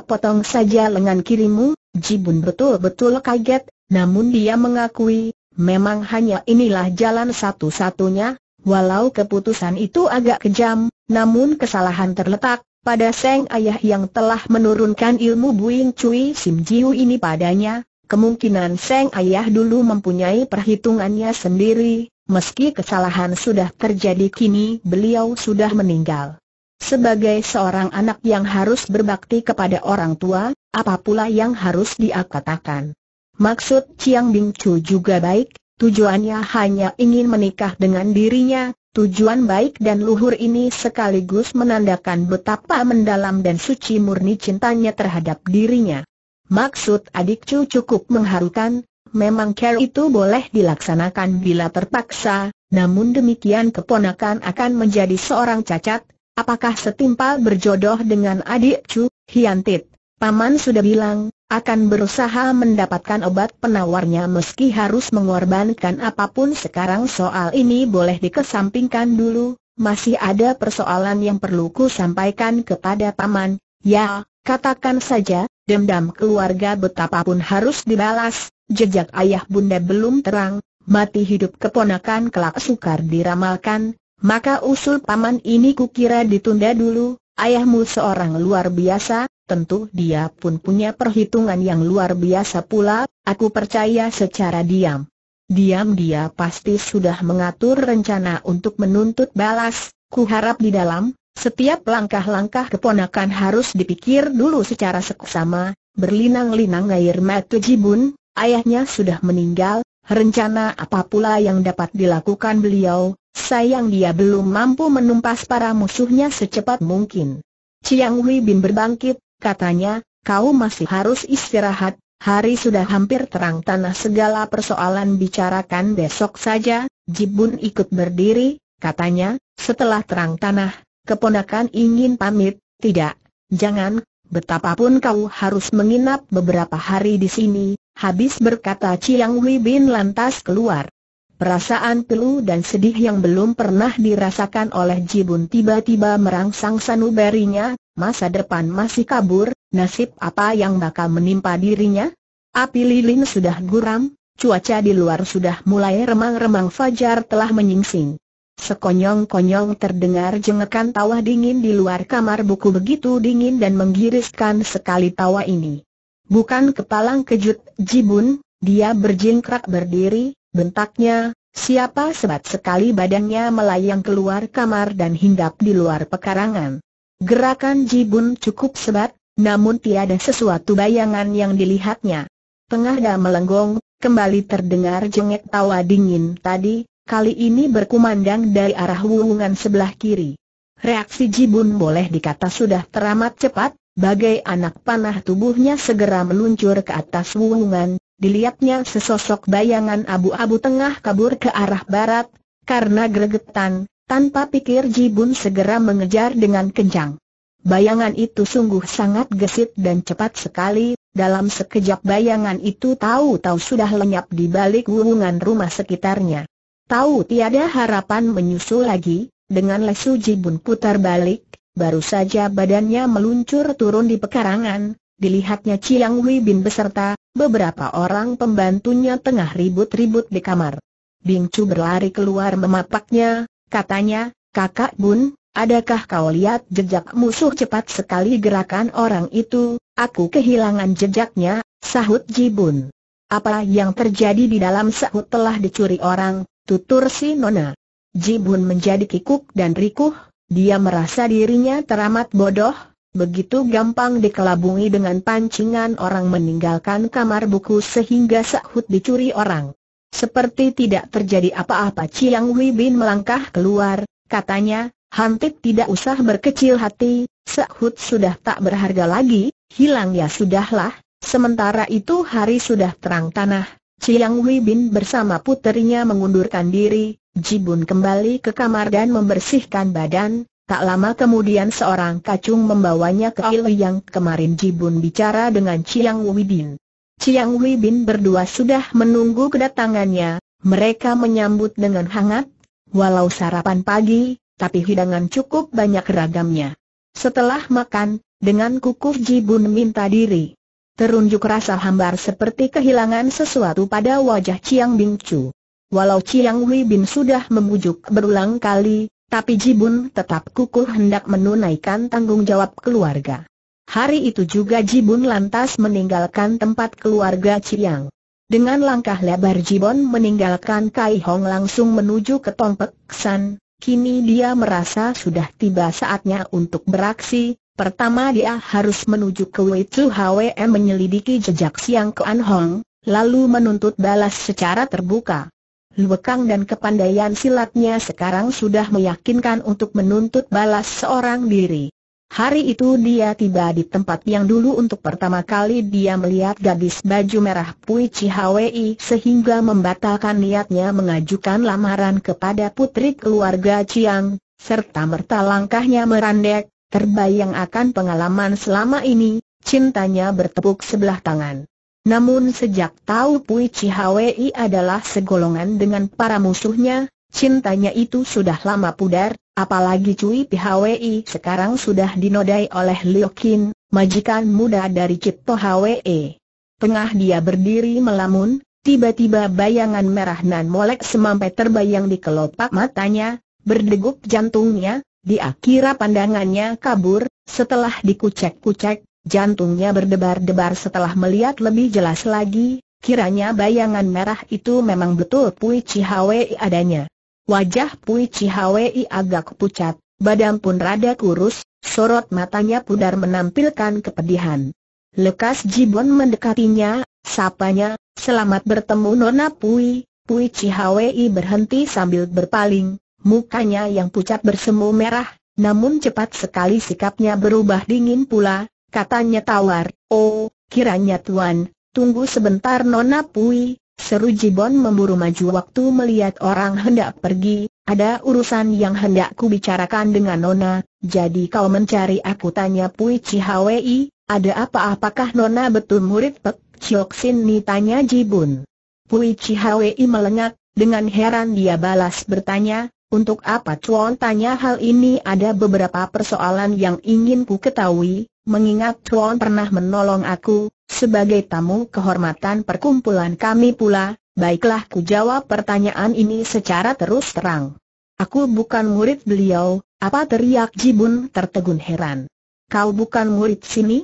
potong saja lengan kirimu. Ji Bun betul-betul kaget, namun dia mengakui, memang hanya inilah jalan satu-satunya, walau keputusan itu agak kejam, namun kesalahan terletak pada sang ayah yang telah menurunkan ilmu Bu Ing Cui Sim Jiu ini padanya. Kemungkinan sang ayah dulu mempunyai perhitungannya sendiri, meski kesalahan sudah terjadi kini beliau sudah meninggal. Sebagai seorang anak yang harus berbakti kepada orang tua, apa pula yang harus dia katakan? Maksud Ciang Bingcu juga baik, tujuannya hanya ingin menikah dengan dirinya. Tujuan baik dan luhur ini sekaligus menandakan betapa mendalam dan suci murni cintanya terhadap dirinya. Maksud adik Cu cukup mengharukan, memang care itu boleh dilaksanakan bila terpaksa, namun demikian keponakan akan menjadi seorang cacat. Apakah setimpal berjodoh dengan adik Cu? Hiantit, paman sudah bilang, akan berusaha mendapatkan obat penawarnya meski harus mengorbankan apapun. Sekarang soal ini boleh dikesampingkan dulu, masih ada persoalan yang perlu ku sampaikan kepada paman. Ya, katakan saja, dendam keluarga betapapun harus dibalas, Jejak ayah bunda belum terang, mati hidup keponakan kelak sukar diramalkan, maka usul paman ini kukira ditunda dulu. Ayahmu seorang luar biasa, tentu dia pun punya perhitungan yang luar biasa pula, aku percaya secara diam-diam dia pasti sudah mengatur rencana untuk menuntut balas. Kuharap di dalam, setiap langkah-langkah keponakan harus dipikir dulu secara seksama. Berlinang-linang air mata Jibun, ayahnya sudah meninggal, rencana apa pula yang dapat dilakukan beliau? Sayang dia belum mampu menumpas para musuhnya secepat mungkin. Ciang Wi Bin berbangkit, katanya, kau masih harus istirahat, hari sudah hampir terang tanah, segala persoalan bicarakan besok saja. Jibun ikut berdiri, katanya, setelah terang tanah, keponakan ingin pamit. Tidak, jangan, betapapun kau harus menginap beberapa hari di sini. Habis berkata Ciang Wi Bin lantas keluar. Perasaan pilu dan sedih yang belum pernah dirasakan oleh Jibun tiba-tiba merangsang sanubarinya. Masa depan masih kabur, nasib apa yang bakal menimpa dirinya? Api lilin sudah guram, cuaca di luar sudah mulai remang-remang, fajar telah menyingsing. Sekonyong-konyong terdengar jengekan tawa dingin di luar kamar buku, begitu dingin dan menggiriskan sekali tawa ini. Bukan kepalang kejut Jibun, dia berjingkrak berdiri, bentaknya, siapa sebat sekali badannya melayang keluar kamar dan hinggap di luar pekarangan. Gerakan Jibun cukup sebat, namun tiada sesuatu bayangan yang dilihatnya. Tengah melenggang, kembali terdengar jengek tawa dingin tadi. Kali ini berkumandang dari arah wuwungan sebelah kiri. Reaksi Jibun boleh dikata sudah teramat cepat, bagai anak panah tubuhnya segera meluncur ke atas wuwungan. Dilihatnya sesosok bayangan abu-abu tengah kabur ke arah barat. Karena gregetan, tanpa pikir Jibun segera mengejar dengan kencang. Bayangan itu sungguh sangat gesit dan cepat sekali. Dalam sekejap bayangan itu tahu-tahu sudah lenyap di balik wuwungan rumah sekitarnya. Tahu tiada harapan menyusul lagi, dengan lesu Jibun putar balik, baru saja badannya meluncur turun di pekarangan. Dilihatnya Ciang Wi Bin beserta beberapa orang pembantunya tengah ribut-ribut di kamar. Bingcu berlari keluar memapaknya, katanya, kakak Bun, adakah kau lihat jejak musuh? Cepat sekali gerakan orang itu, aku kehilangan jejaknya, sahut Jibun. Apa yang terjadi di dalam? Sahut telah dicuri orang, tutur si Nona. Jibun menjadi kikuk dan rikuh, dia merasa dirinya teramat bodoh, begitu gampang dikelabungi dengan pancingan orang meninggalkan kamar buku sehingga sahut dicuri orang. Seperti tidak terjadi apa-apa Ciang Wi Bin melangkah keluar, katanya, Hantip tidak usah berkecil hati, sahut sudah tak berharga lagi, hilang ya sudahlah, sementara itu hari sudah terang tanah. Ciang Wi Bin bersama puterinya mengundurkan diri. Jibun kembali ke kamar dan membersihkan badan. Tak lama kemudian seorang kacung membawanya ke air yang kemarin Jibun bicara dengan Ciang Wi Bin. Ciang Wi Bin berdua sudah menunggu kedatangannya. Mereka menyambut dengan hangat, walau sarapan pagi, tapi hidangan cukup banyak ragamnya. Setelah makan, dengan kukuh Jibun minta diri. Terunjuk rasa hambar seperti kehilangan sesuatu pada wajah Ciang Bingcu. Walau Ciang Wi Bin sudah memujuk berulang kali, tapi Jibun tetap kukuh hendak menunaikan tanggung jawab keluarga. Hari itu juga Jibun lantas meninggalkan tempat keluarga Ciang. Dengan langkah lebar Jibun meninggalkan Kai Hong langsung menuju ke Tong Pek San. Kini dia merasa sudah tiba saatnya untuk beraksi. Pertama dia harus menuju ke We Chu menyelidiki jejak Siang Kuan Hong, lalu menuntut balas secara terbuka. Luekang dan kepandaian silatnya sekarang sudah meyakinkan untuk menuntut balas seorang diri. Hari itu dia tiba di tempat yang dulu untuk pertama kali dia melihat gadis baju merah Pui Ci Hawei sehingga membatalkan niatnya mengajukan lamaran kepada putri keluarga Ciang, serta merta langkahnya merandek. Terbayang akan pengalaman selama ini, cintanya bertepuk sebelah tangan. Namun sejak tahu Pui Ci Hawei adalah segolongan dengan para musuhnya, cintanya itu sudah lama pudar, apalagi Cui Hawei sekarang sudah dinodai oleh Liu Qin, majikan muda dari Cipto Hwee Tengah dia berdiri melamun, tiba-tiba bayangan merah nan molek semampai terbayang di kelopak matanya, berdegup jantungnya, dia kira pandangannya kabur, setelah dikucek-kucek, jantungnya berdebar-debar setelah melihat lebih jelas lagi, kiranya bayangan merah itu memang betul Pui Ci Hawei adanya. Wajah Pui Ci Hawei agak pucat, badan pun rada kurus, sorot matanya pudar menampilkan kepedihan. Lekas Jibon mendekatinya, sapanya, "Selamat bertemu Nona Pui." Pui Ci Hawei berhenti sambil berpaling, mukanya yang pucat bersemu merah, namun cepat sekali sikapnya berubah dingin pula, katanya tawar, "Oh, kiranya Tuan, tunggu sebentar Nona Pui." Seru Jibon memburu maju waktu melihat orang hendak pergi, "Ada urusan yang hendak ku bicarakan dengan Nona." "Jadi kau mencari aku?" tanya Pui Ci Hawei. "Ada apa? Apakah Nona betul murid Pek Ciok Sin Mi?" tanya Jibun. Pui Ci Hawei melengak, dengan heran dia balas bertanya, "Untuk apa Tuan tanya hal ini?" "Ada beberapa persoalan yang ingin ku ketahui, mengingat Tuan pernah menolong aku, sebagai tamu kehormatan perkumpulan kami pula." "Baiklah, ku jawab pertanyaan ini secara terus terang. Aku bukan murid beliau." "Apa?" teriak Jibun tertegun heran. "Kau bukan murid sini?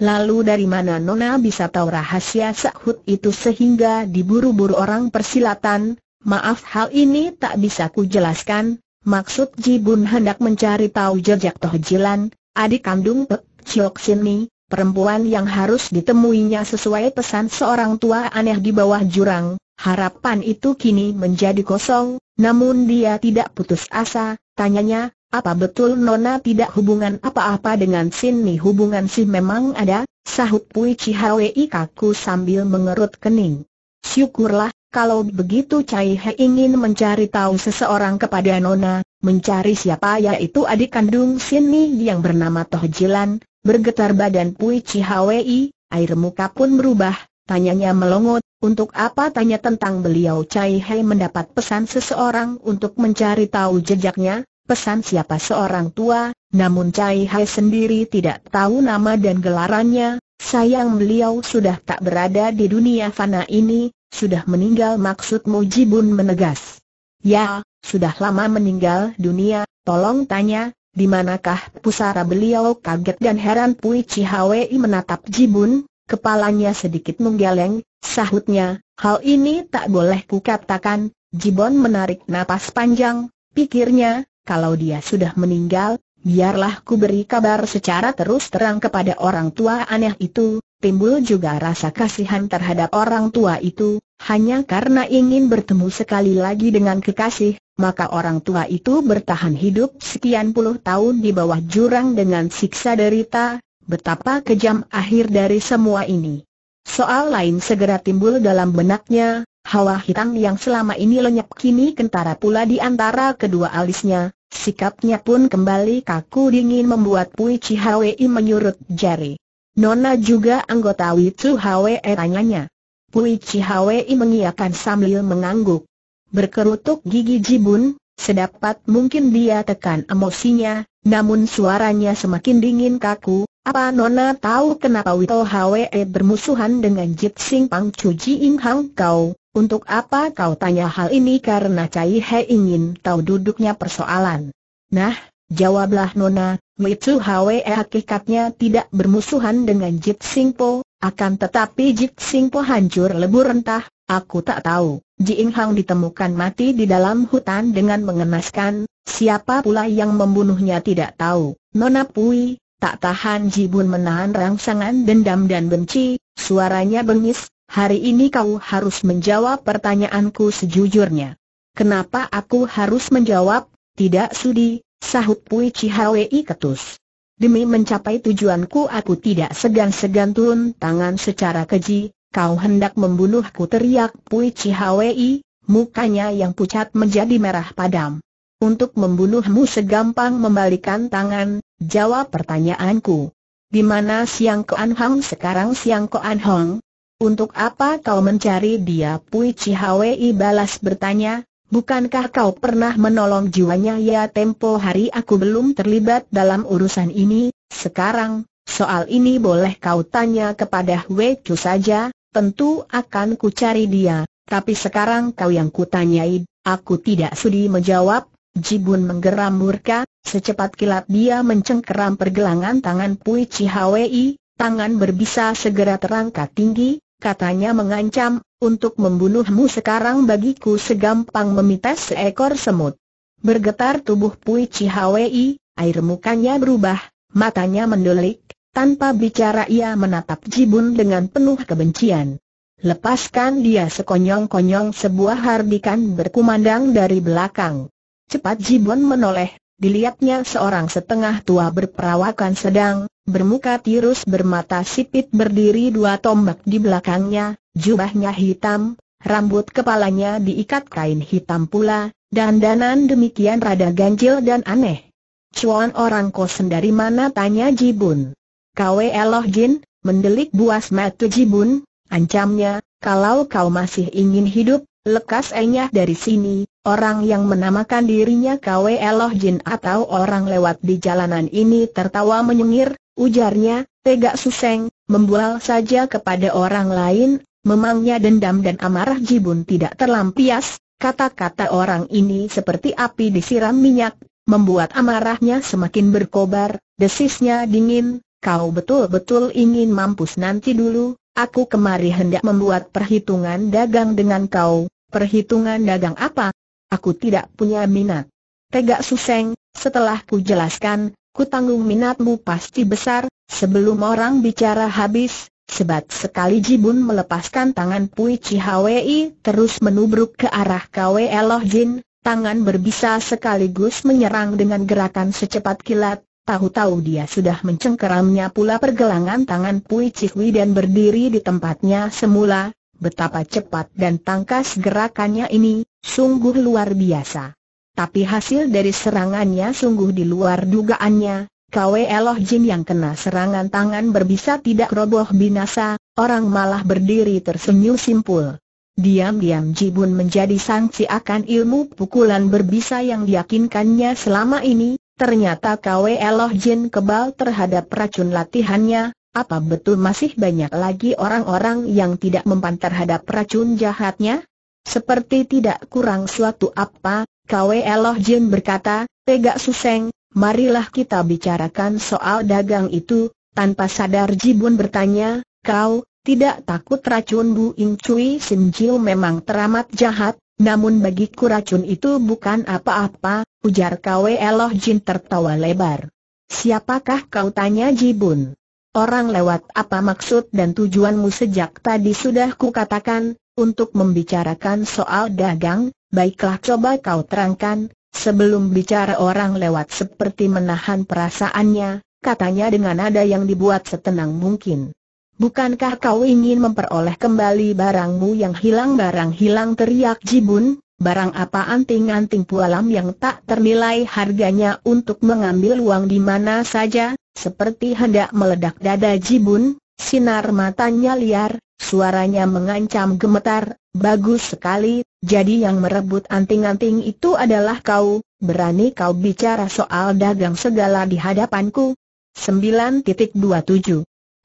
Lalu dari mana Nona bisa tahu rahasia sahut itu sehingga diburu-buru orang persilatan?" "Maaf, hal ini tak bisa ku jelaskan." Maksud Jibun hendak mencari tahu jejak Toh Jilan, adik kandung Pek Ciok Sin Mi, perempuan yang harus ditemuinya sesuai pesan seorang tua aneh di bawah jurang. Harapan itu kini menjadi kosong, namun dia tidak putus asa. Tanyanya, "Apa betul Nona tidak hubungan apa-apa dengan Sin Mi?" "Hubungan sih memang ada," sahut Pui Ci Hawei kaku sambil mengerut kening. "Syukurlah, kalau begitu." Cai He ingin mencari tahu seseorang kepada Nona, mencari siapa yaitu adik kandung Sin Mi yang bernama Toh Jilan. Bergetar badan Pui Ci Hawei, air muka pun berubah, tanyanya melongo, "Untuk apa?" "Tanya tentang beliau." Cai He mendapat pesan seseorang untuk mencari tahu jejaknya. Pesan siapa? Seorang tua, namun Cai Hai sendiri tidak tahu nama dan gelarannya. "Sayang, beliau sudah tak berada di dunia fana ini." "Sudah meninggal maksudmu?" Jibun menegas. "Ya, sudah lama meninggal dunia." "Tolong tanya, di manakah pusara beliau?" Kaget dan heran Pui Ci Hawei menatap Jibun, kepalanya sedikit menggeleng, sahutnya, "Hal ini tak boleh kukatakan." Jibun menarik napas panjang, pikirnya, "Kalau dia sudah meninggal, biarlah ku beri kabar secara terus terang kepada orang tua aneh itu." Timbul juga rasa kasihan terhadap orang tua itu, hanya karena ingin bertemu sekali lagi dengan kekasih, maka orang tua itu bertahan hidup sekian puluh tahun di bawah jurang dengan siksa derita. Betapa kejam akhir dari semua ini. Soal lain segera timbul dalam benaknya. Hawa hitam yang selama ini lenyap kini kentara pula di antara kedua alisnya, sikapnya pun kembali kaku dingin membuat Pui Ci Hawei menyurut jari. "Nona juga anggota We Chu?" tanyanya. Pui Ci Hawei mengiyakan sambil mengangguk. Berkerutuk gigi Jibun, sedapat mungkin dia tekan emosinya, namun suaranya semakin dingin kaku. "Apa Nona tahu kenapa We Chu bermusuhan dengan Jit Sing Pang Cu Ji Eng Hong kau? Untuk apa kau tanya hal ini?" "Karena Cai He ingin tahu duduknya persoalan." "Nah, jawablah Nona, We Chu hakikatnya tidak bermusuhan dengan Jit Sing Po, akan tetapi Jit Sing Po hancur lebur rentah." "Aku tak tahu." "Ji Eng Hong ditemukan mati di dalam hutan dengan mengenaskan, siapa pula yang membunuhnya?" "Tidak tahu, Nona Pui." Tak tahan Jibun menahan rangsangan dendam dan benci, suaranya bengis, "Hari ini kau harus menjawab pertanyaanku sejujurnya." "Kenapa aku harus menjawab?" "Tidak sudi," sahut Pui Ci Hawei ketus. "Demi mencapai tujuanku aku tidak segan-segan turun tangan secara keji." "Kau hendak membunuhku?" teriak Pui Ci Hawei, mukanya yang pucat menjadi merah padam. "Untuk membunuhmu segampang membalikan tangan, jawab pertanyaanku. Di mana Siang Koan Hong sekarang?" "Siang Koan Hong? Untuk apa kau mencari dia?" Pui Ci Hawei balas bertanya, "Bukankah kau pernah menolong jiwanya?" "Ya, tempo hari aku belum terlibat dalam urusan ini. Sekarang, Soal ini boleh kau tanya kepada We Chu saja, tentu akan ku cari dia, tapi sekarang kau yang kutanyai. Aku tidak sudi menjawab. Jibun menggeram murka, secepat kilat dia mencengkeram pergelangan tangan Pui Ci Hawei, tangan berbisa segera terangkat tinggi, katanya mengancam, untuk membunuhmu sekarang bagiku segampang memites seekor semut. Bergetar tubuh Pui Ci Hawei, air mukanya berubah, matanya mendelik, tanpa bicara ia menatap Jibun dengan penuh kebencian. Lepaskan dia, sekonyong-konyong sebuah hardikan berkumandang dari belakang. Cepat Jibun menoleh, dilihatnya seorang setengah tua berperawakan sedang, bermuka tirus bermata sipit berdiri dua tombak di belakangnya, jubahnya hitam, rambut kepalanya diikat kain hitam pula, dandanan demikian rada ganjil dan aneh. Cuan orang kosen dari mana, tanya Jibun. Kwe Elo Jin, mendelik buas mata Jibun, ancamnya, kalau kau masih ingin hidup, lekas enyah dari sini. Orang yang menamakan dirinya Kwe Elo Jin atau orang lewat di jalanan ini tertawa menyengir, ujarnya, tegak suseng, membual saja kepada orang lain, memangnya dendam dan amarah Jibun tidak terlampias, kata-kata orang ini seperti api disiram minyak, membuat amarahnya semakin berkobar, desisnya dingin, kau betul-betul ingin mampus? Nanti dulu, aku kemari hendak membuat perhitungan dagang dengan kau. Perhitungan dagang apa? Aku tidak punya minat. Tegak suseng, setelah ku jelaskan, ku tanggung minatmu pasti besar. Sebelum orang bicara habis, sebat sekali Jibun melepaskan tangan Pui Ci Hawei, terus menubruk ke arah Kwe Elo Jin. Tangan berbisa sekaligus menyerang dengan gerakan secepat kilat. Tahu-tahu dia sudah mencengkeramnya pula pergelangan tangan Pui Ci Hawei dan berdiri di tempatnya semula. Betapa cepat dan tangkas gerakannya ini, sungguh luar biasa. Tapi hasil dari serangannya sungguh di luar dugaannya. Kwe Elo Jin yang kena serangan tangan berbisa tidak roboh binasa, orang malah berdiri tersenyum simpul. Diam-diam Jibun menjadi sangsi akan ilmu pukulan berbisa yang diyakinkannya selama ini. Ternyata Kwe Elo Jin kebal terhadap racun latihannya. Apa betul masih banyak lagi orang-orang yang tidak mempan terhadap racun jahatnya? Seperti tidak kurang suatu apa, Kwe Elo Jin berkata, tegak suseng, marilah kita bicarakan soal dagang itu. Tanpa sadar Jibun bertanya, kau tidak takut racun Bu Ing Cui Sim Jiu? Memang teramat jahat, namun bagiku racun itu bukan apa-apa, ujar Kwe Elo Jin tertawa lebar. Siapakah kau, tanya Jibun. Orang lewat? Apa maksud dan tujuanmu? Sejak tadi sudah kukatakan, untuk membicarakan soal dagang. Baiklah, coba kau terangkan. Sebelum bicara orang lewat seperti menahan perasaannya, katanya dengan nada yang dibuat setenang mungkin. Bukankah kau ingin memperoleh kembali barangmu yang hilang? Barang hilang, teriak Jibun. Barang apaan? Ting-anting pualam yang tak ternilai harganya untuk mengambil uang di mana saja. Seperti hendak meledak dada Jibun, sinar matanya liar, suaranya mengancam gemetar. Bagus sekali, jadi yang merebut anting-anting itu adalah kau. Berani kau bicara soal dagang segala di hadapanku? 9.27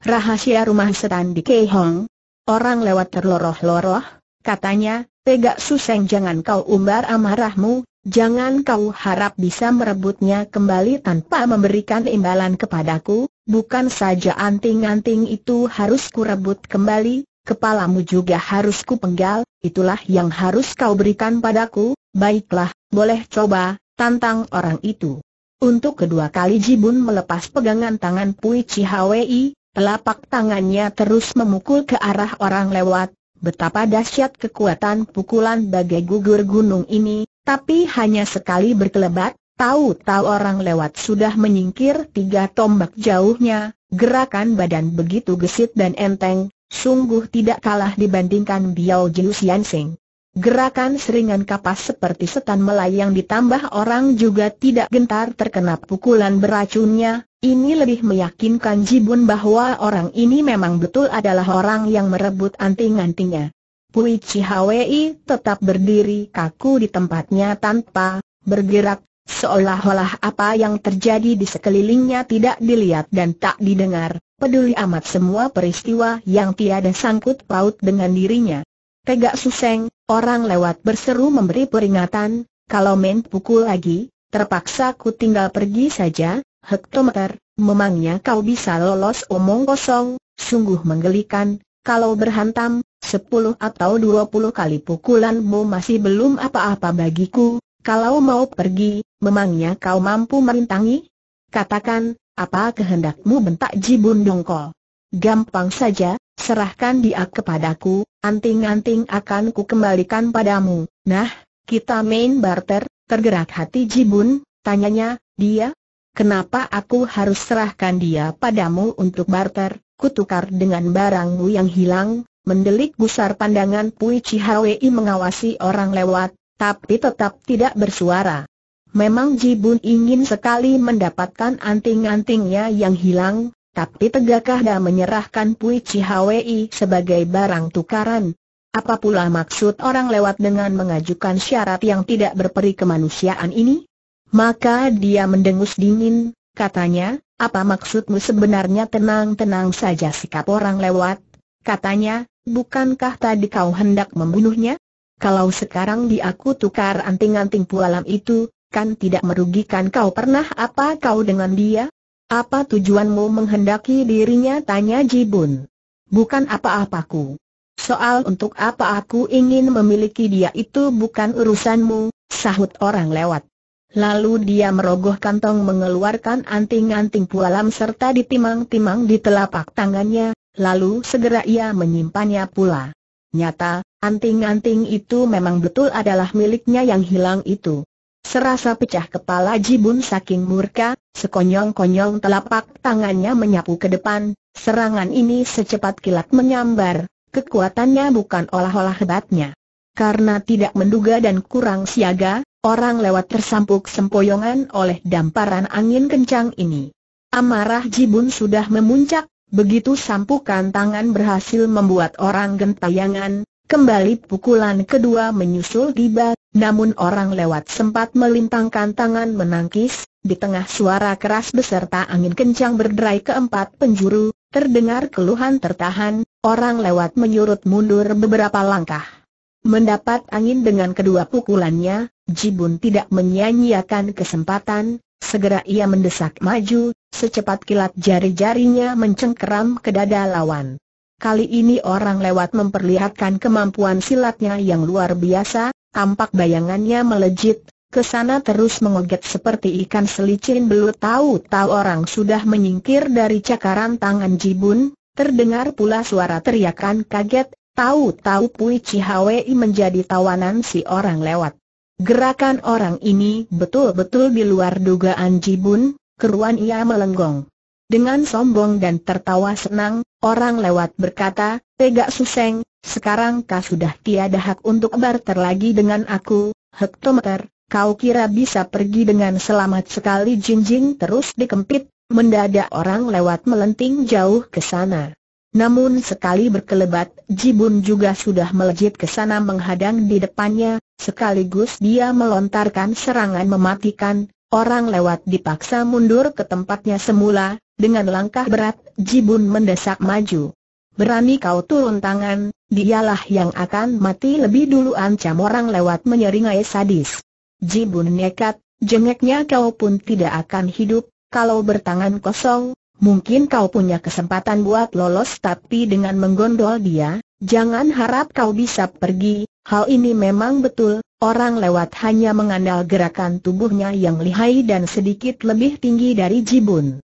Rahasia rumah setan di Kai Hong. Orang lewat terloroh-loroh, katanya, tegak suseng, jangan kau umbar amarahmu. Jangan kau harap bisa merebutnya kembali tanpa memberikan imbalan kepadaku. Bukan saja anting-anting itu harus kurebut kembali, kepalamu juga harus kupenggal. Itulah yang harus kau berikan padaku. Baiklah, boleh coba, tantang orang itu. Untuk kedua kali Jibun melepas pegangan tangan Pui Ci Hawei, telapak tangannya terus memukul ke arah orang lewat. Betapa dahsyat kekuatan pukulan bagai gugur gunung ini, tapi hanya sekali berkelebat, tahu-tahu orang lewat sudah menyingkir 3 tombak jauhnya. Gerakan badan begitu gesit dan enteng, sungguh tidak kalah dibandingkan Biao Jiu Siansing. Gerakan seringan kapas seperti setan melayang ditambah orang juga tidak gentar terkena pukulan beracunnya. Ini lebih meyakinkan Jibun bahwa orang ini memang betul adalah orang yang merebut anting-antingnya. Pui Ci Hawei tetap berdiri kaku di tempatnya tanpa bergerak, Seolah-olah apa yang terjadi di sekelilingnya tidak dilihat dan tak didengar, peduli amat semua peristiwa yang tiada sangkut paut dengan dirinya. Tegak Suseng, orang lewat berseru memberi peringatan, kalau main pukul lagi, terpaksa ku tinggal pergi saja. Hektometer, memangnya kau bisa lolos? Omong kosong, sungguh menggelikan, kalau berhantam, 10 atau 20 kali pukulanmu masih belum apa-apa bagiku. Kalau mau pergi, memangnya kau mampu merintangi? Katakan, apa kehendakmu? Bentak Jibun Dongkol. Gampang saja, serahkan dia kepadaku, anting-anting akan ku kembalikan padamu. Nah, kita main barter. Tergerak hati Jibun, tanyanya, dia? Kenapa aku harus serahkan dia padamu untuk barter? Kutukar dengan barangmu yang hilang. Mendelik gusar pandangan Pui Ci Hawei mengawasi orang lewat, tapi tetap tidak bersuara. Memang Jibun ingin sekali mendapatkan anting-antingnya yang hilang, tapi tegakkah dia menyerahkan Pui Ci Hawei sebagai barang tukaran? Apa pula maksud orang lewat dengan mengajukan syarat yang tidak berperi kemanusiaan ini? Maka dia mendengus dingin, katanya, apa maksudmu sebenarnya? Tenang-tenang saja sikap orang lewat, katanya, bukankah tadi kau hendak membunuhnya? Kalau sekarang dia aku tukar anting-anting pualam itu, kan tidak merugikan kau. Pernah apa kau dengan dia? Apa tujuanmu menghendaki dirinya? Tanya Jibun. Bukan apa-apaku. Soal untuk apa aku ingin memiliki dia itu bukan urusanmu, sahut orang lewat. Lalu dia merogoh kantong mengeluarkan anting-anting pualam serta ditimang-timang di telapak tangannya, lalu segera ia menyimpannya pula. Nyata, anting-anting itu memang betul adalah miliknya yang hilang itu. Serasa pecah kepala Jibun saking murka, sekonyong-konyong telapak tangannya menyapu ke depan. Serangan ini secepat kilat menyambar, kekuatannya bukan olah-olah hebatnya. Karena tidak menduga dan kurang siaga, orang lewat tersampuk sempoyongan oleh damparan angin kencang ini. Amarah Jibun sudah memuncak. Begitu sampukan tangan berhasil membuat orang gentayangan, kembali pukulan kedua menyusul tiba, namun orang lewat sempat melintangkan tangan menangkis. Di tengah suara keras beserta angin kencang berderai keempat penjuru, terdengar keluhan tertahan, orang lewat menyurut mundur beberapa langkah. Mendapat angin dengan kedua pukulannya, Jibun tidak menyia-nyiakan kesempatan. Segera ia mendesak maju, secepat kilat jari-jarinya mencengkeram ke dada lawan. Kali ini orang lewat memperlihatkan kemampuan silatnya yang luar biasa, tampak bayangannya melejit, kesana terus mengoget seperti ikan selicin belut. Tahu-tahu orang sudah menyingkir dari cakaran tangan Jibun, terdengar pula suara teriakan kaget, tahu-tahu Pui Ci Hawei menjadi tawanan si orang lewat. Gerakan orang ini betul-betul di luar dugaan Jibun, keruan ia melenggong. Dengan sombong dan tertawa senang, orang lewat berkata, Tegak Suseng, sekarang kau sudah tiada hak untuk barter lagi dengan aku. Hektometer, kau kira bisa pergi dengan selamat? Sekali jinjing terus dikempit, mendadak orang lewat melenting jauh ke sana. Namun sekali berkelebat, Jibun juga sudah melejit ke sana menghadang di depannya, sekaligus dia melontarkan serangan mematikan. Orang lewat dipaksa mundur ke tempatnya semula. Dengan langkah berat, Jibun mendesak maju. Berani kau turun tangan, dialah yang akan mati lebih dulu, ancam orang lewat menyeringai sadis. Jibun nekat, jengeknya, kau pun tidak akan hidup. Kalau bertangan kosong, mungkin kau punya kesempatan buat lolos, tapi dengan menggondol dia, jangan harap kau bisa pergi. Hal ini memang betul, orang lewat hanya mengandal gerakan tubuhnya yang lihai dan sedikit lebih tinggi dari Jibun.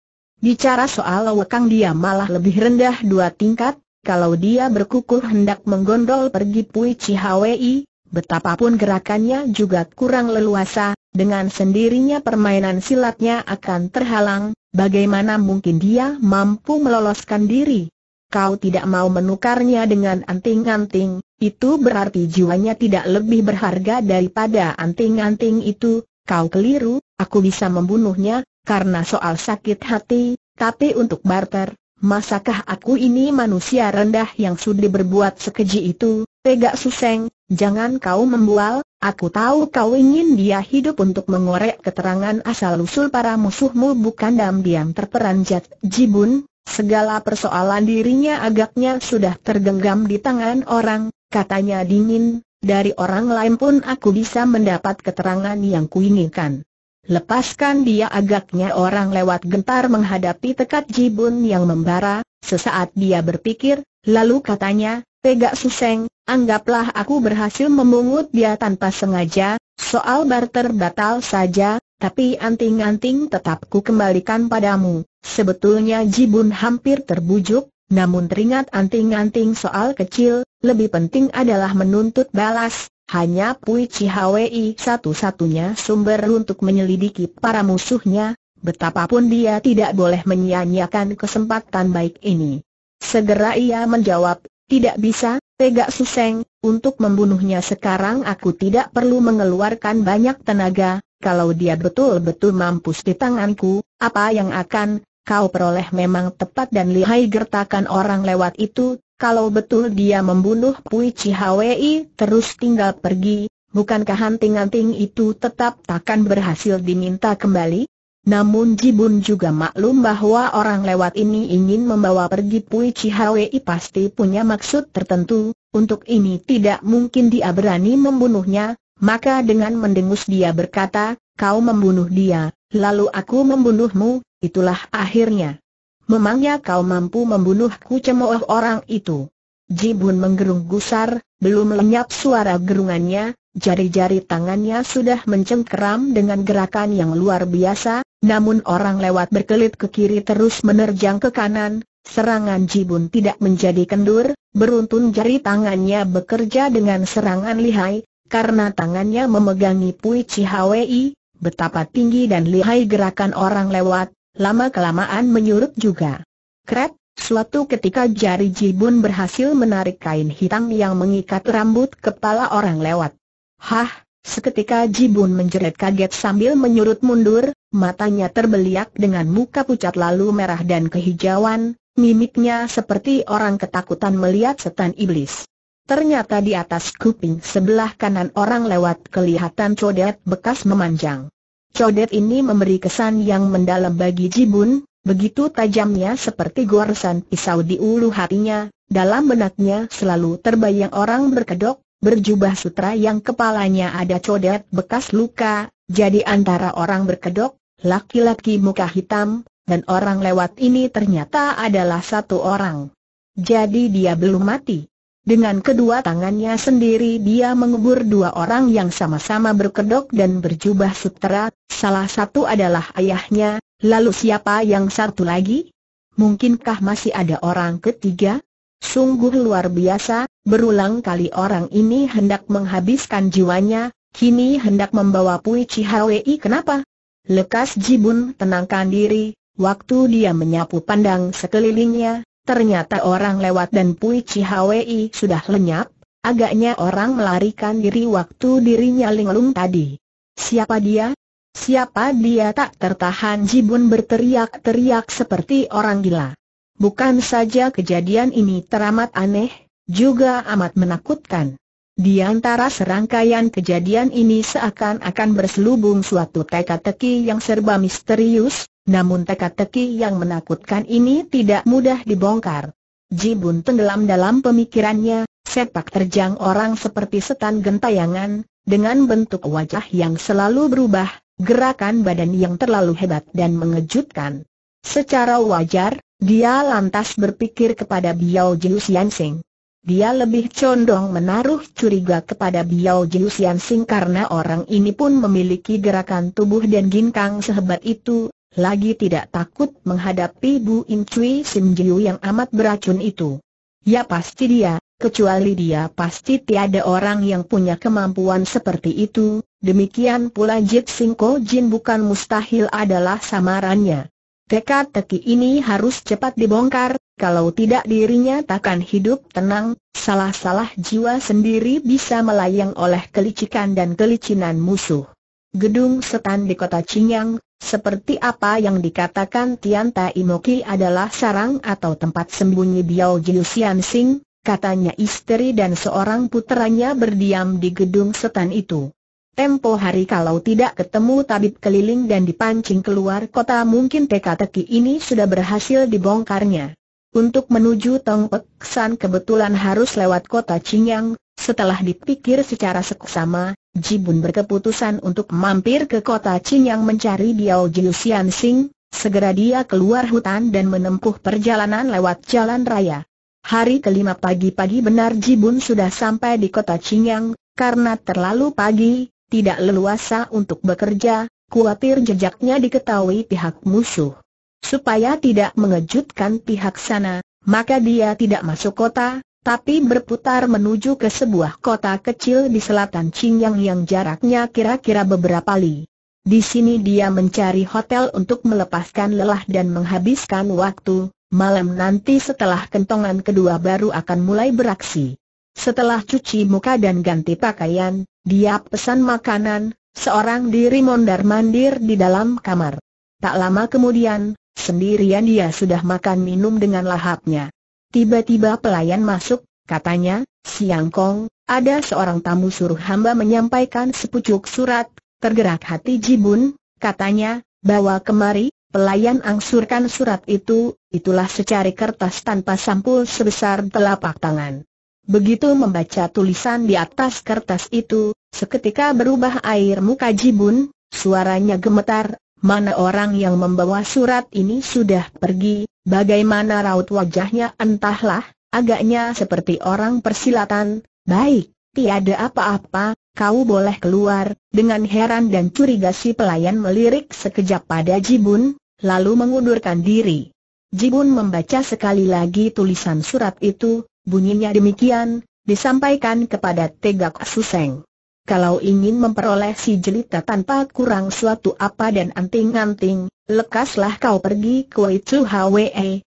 Bicara soal lekang, dia malah lebih rendah 2 tingkat, kalau dia berkukuh hendak menggondol pergi Pui Ci Hawei, betapapun gerakannya juga kurang leluasa, dengan sendirinya permainan silatnya akan terhalang. Bagaimana mungkin dia mampu meloloskan diri? Kau tidak mau menukarnya dengan anting-anting, itu berarti jiwanya tidak lebih berharga daripada anting-anting itu. Kau keliru, aku bisa membunuhnya, karena soal sakit hati, tapi untuk barter, masakah aku ini manusia rendah yang sudi berbuat sekeji itu? Tegak Suseng, jangan kau membual, Aku tahu kau ingin dia hidup untuk mengorek keterangan asal-usul para musuhmu, bukan diam-diam terperanjat Jibun. Segala persoalan dirinya agaknya sudah tergenggam di tangan orang, katanya dingin, dari orang lain pun aku bisa mendapat keterangan yang kuinginkan. Lepaskan dia. Agaknya orang lewat gentar menghadapi tekad Jibun yang membara. Sesaat dia berpikir, lalu katanya, Pegasus Seng, anggaplah aku berhasil memungut dia tanpa sengaja, soal barter batal saja, tapi anting-anting tetap ku kembalikan padamu. Sebetulnya Jibun hampir terbujuk, namun teringat anting-anting soal kecil, lebih penting adalah menuntut balas. Hanya Pui Ci Hawei satu-satunya sumber untuk menyelidiki para musuhnya, betapapun dia tidak boleh menyia-nyiakan kesempatan baik ini. Segera ia menjawab, tidak bisa, Pegasus Seng, untuk membunuhnya sekarang aku tidak perlu mengeluarkan banyak tenaga. Kalau dia betul-betul mampus di tanganku, apa yang akan kau peroleh? Memang tepat dan lihai gertakan orang lewat itu. Kalau betul dia membunuh Pui Ci Hawei terus tinggal pergi, bukankah hanting-hanting itu tetap takkan berhasil diminta kembali? Namun Jibun juga maklum bahwa orang lewat ini ingin membawa pergi Pui Ci Hawei pasti punya maksud tertentu. Untuk ini tidak mungkin dia berani membunuhnya. Maka dengan mendengus dia berkata, kau membunuh dia, lalu aku membunuhmu, itulah akhirnya. Memangnya kau mampu membunuhku, cemooh orang itu. Jibun menggerung gusar, belum lenyap suara gerungannya, jari-jari tangannya sudah mencengkeram dengan gerakan yang luar biasa, namun orang lewat berkelit ke kiri terus menerjang ke kanan. Serangan Jibun tidak menjadi kendur, beruntun jari tangannya bekerja dengan serangan lihai. Karena tangannya memegangi Pui Ci Hawei, betapa tinggi dan lihai gerakan orang lewat, lama-kelamaan menyurut juga. Kret, suatu ketika jari Jibun berhasil menarik kain hitam yang mengikat rambut kepala orang lewat. Hah, seketika Jibun menjerit kaget sambil menyurut mundur, matanya terbeliak dengan muka pucat lalu merah dan kehijauan, mimiknya seperti orang ketakutan melihat setan iblis. Ternyata di atas kuping sebelah kanan orang lewat kelihatan codet bekas memanjang. Codet ini memberi kesan yang mendalam bagi Jibun, begitu tajamnya seperti goresan pisau di ulu hatinya. Dalam benaknya selalu terbayang orang berkedok, berjubah sutra yang kepalanya ada codet bekas luka. Jadi antara orang berkedok, laki-laki muka hitam, dan orang lewat ini ternyata adalah satu orang. Jadi dia belum mati. Dengan kedua tangannya sendiri dia mengubur dua orang yang sama-sama berkedok dan berjubah sutera. Salah satu adalah ayahnya, lalu siapa yang satu lagi? Mungkinkah masih ada orang ketiga? Sungguh luar biasa, berulang kali orang ini hendak menghabiskan jiwanya, kini hendak membawa Pui Ci Hawei. Kenapa? Lekas Jibun tenangkan diri, waktu dia menyapu pandang sekelilingnya. Ternyata orang lewat dan Pui Ci Hawei sudah lenyap, agaknya orang melarikan diri waktu dirinya linglung tadi. Siapa dia? Siapa dia? Tak tertahan Jibun berteriak-teriak seperti orang gila. Bukan saja kejadian ini teramat aneh, juga amat menakutkan. Di antara serangkaian kejadian ini seakan-akan berselubung suatu teka-teki yang serba misterius. Namun teka-teki yang menakutkan ini tidak mudah dibongkar. Jibun tenggelam dalam pemikirannya, sepak terjang orang seperti setan gentayangan, dengan bentuk wajah yang selalu berubah, gerakan badan yang terlalu hebat dan mengejutkan. Secara wajar, dia lantas berpikir kepada Biao Jiu Siansing. Dia lebih condong menaruh curiga kepada Biao Jiu Siansing karena orang ini pun memiliki gerakan tubuh dan ginkang sehebat itu. Lagi tidak takut menghadapi Bu Ing Cui Sim Jiu yang amat beracun itu. Ya pasti dia, kecuali dia pasti tiada orang yang punya kemampuan seperti itu. Demikian pula Jit Sing Jin bukan mustahil adalah samarannya. Teka-teki ini harus cepat dibongkar, kalau tidak dirinya takkan hidup tenang. Salah-salah jiwa sendiri bisa melayang oleh kelicikan dan kelicinan musuh. Gedung setan di kota Cingyang, seperti apa yang dikatakan Tian Tai Moki, adalah sarang atau tempat sembunyi Biao Jiu Siansing. katanya istri dan seorang puteranya berdiam di gedung setan itu. Tempo hari kalau tidak ketemu tabib keliling dan dipancing keluar kota, mungkin teka-teki ini sudah berhasil dibongkarnya. Untuk menuju Tong Pek San kebetulan harus lewat kota Cingyang. Setelah dipikir secara seksama, Ji Bun berkeputusan untuk mampir ke kota Cingyang mencari Biao Jiu Siansing. Segera dia keluar hutan dan menempuh perjalanan lewat jalan raya. Hari kelima pagi-pagi benar Ji Bun sudah sampai di kota Cingyang. Karena terlalu pagi, tidak leluasa untuk bekerja, khawatir jejaknya diketahui pihak musuh. Supaya tidak mengejutkan pihak sana, maka dia tidak masuk kota, tapi berputar menuju ke sebuah kota kecil di selatan Cingyang yang jaraknya kira-kira beberapa li. Di sini dia mencari hotel untuk melepaskan lelah dan menghabiskan waktu. Malam nanti setelah kentongan kedua baru akan mulai beraksi. Setelah cuci muka dan ganti pakaian, dia pesan makanan, seorang diri mondar-mandir di dalam kamar. Tak lama kemudian, sendirian dia sudah makan minum dengan lahapnya. Tiba-tiba pelayan masuk, katanya, "Siang Kong, ada seorang tamu suruh hamba menyampaikan sepucuk surat." Tergerak hati Ji Bun, katanya, "Bawa kemari." Pelayan angsurkan surat itu, itulah secari kertas tanpa sampul sebesar telapak tangan. Begitu membaca tulisan di atas kertas itu, seketika berubah air muka Ji Bun, suaranya gemetar, "Mana orang yang membawa surat ini sudah pergi?" Bagaimana raut wajahnya entahlah, agaknya seperti orang persilatan. "Baik, tiada apa-apa, kau boleh keluar." Dengan heran dan curiga si pelayan melirik sekejap pada Ji Bun, lalu mengundurkan diri. Ji Bun membaca sekali lagi tulisan surat itu. Bunyinya demikian, "Disampaikan kepada Tegak Suseng. Kalau ingin memperoleh si jelita tanpa kurang suatu apa dan anting-anting, lekaslah kau pergi ke We Chu.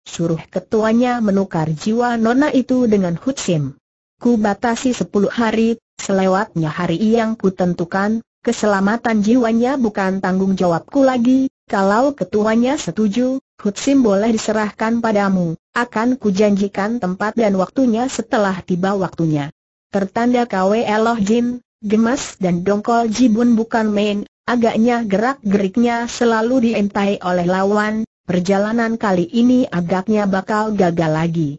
Suruh ketuanya menukar jiwa nona itu dengan hutsim. Ku batasi 10 hari, selewatnya hari yang kutentukan, keselamatan jiwanya bukan tanggung jawabku lagi. Kalau ketuanya setuju, hutsim boleh diserahkan padamu. Akan kujanjikan tempat dan waktunya setelah tiba waktunya." Tertanda Kwe Elo Jin. Gemas dan dongkol Ji Bun bukan main, agaknya gerak-geriknya selalu diintai oleh lawan. Perjalanan kali ini agaknya bakal gagal lagi.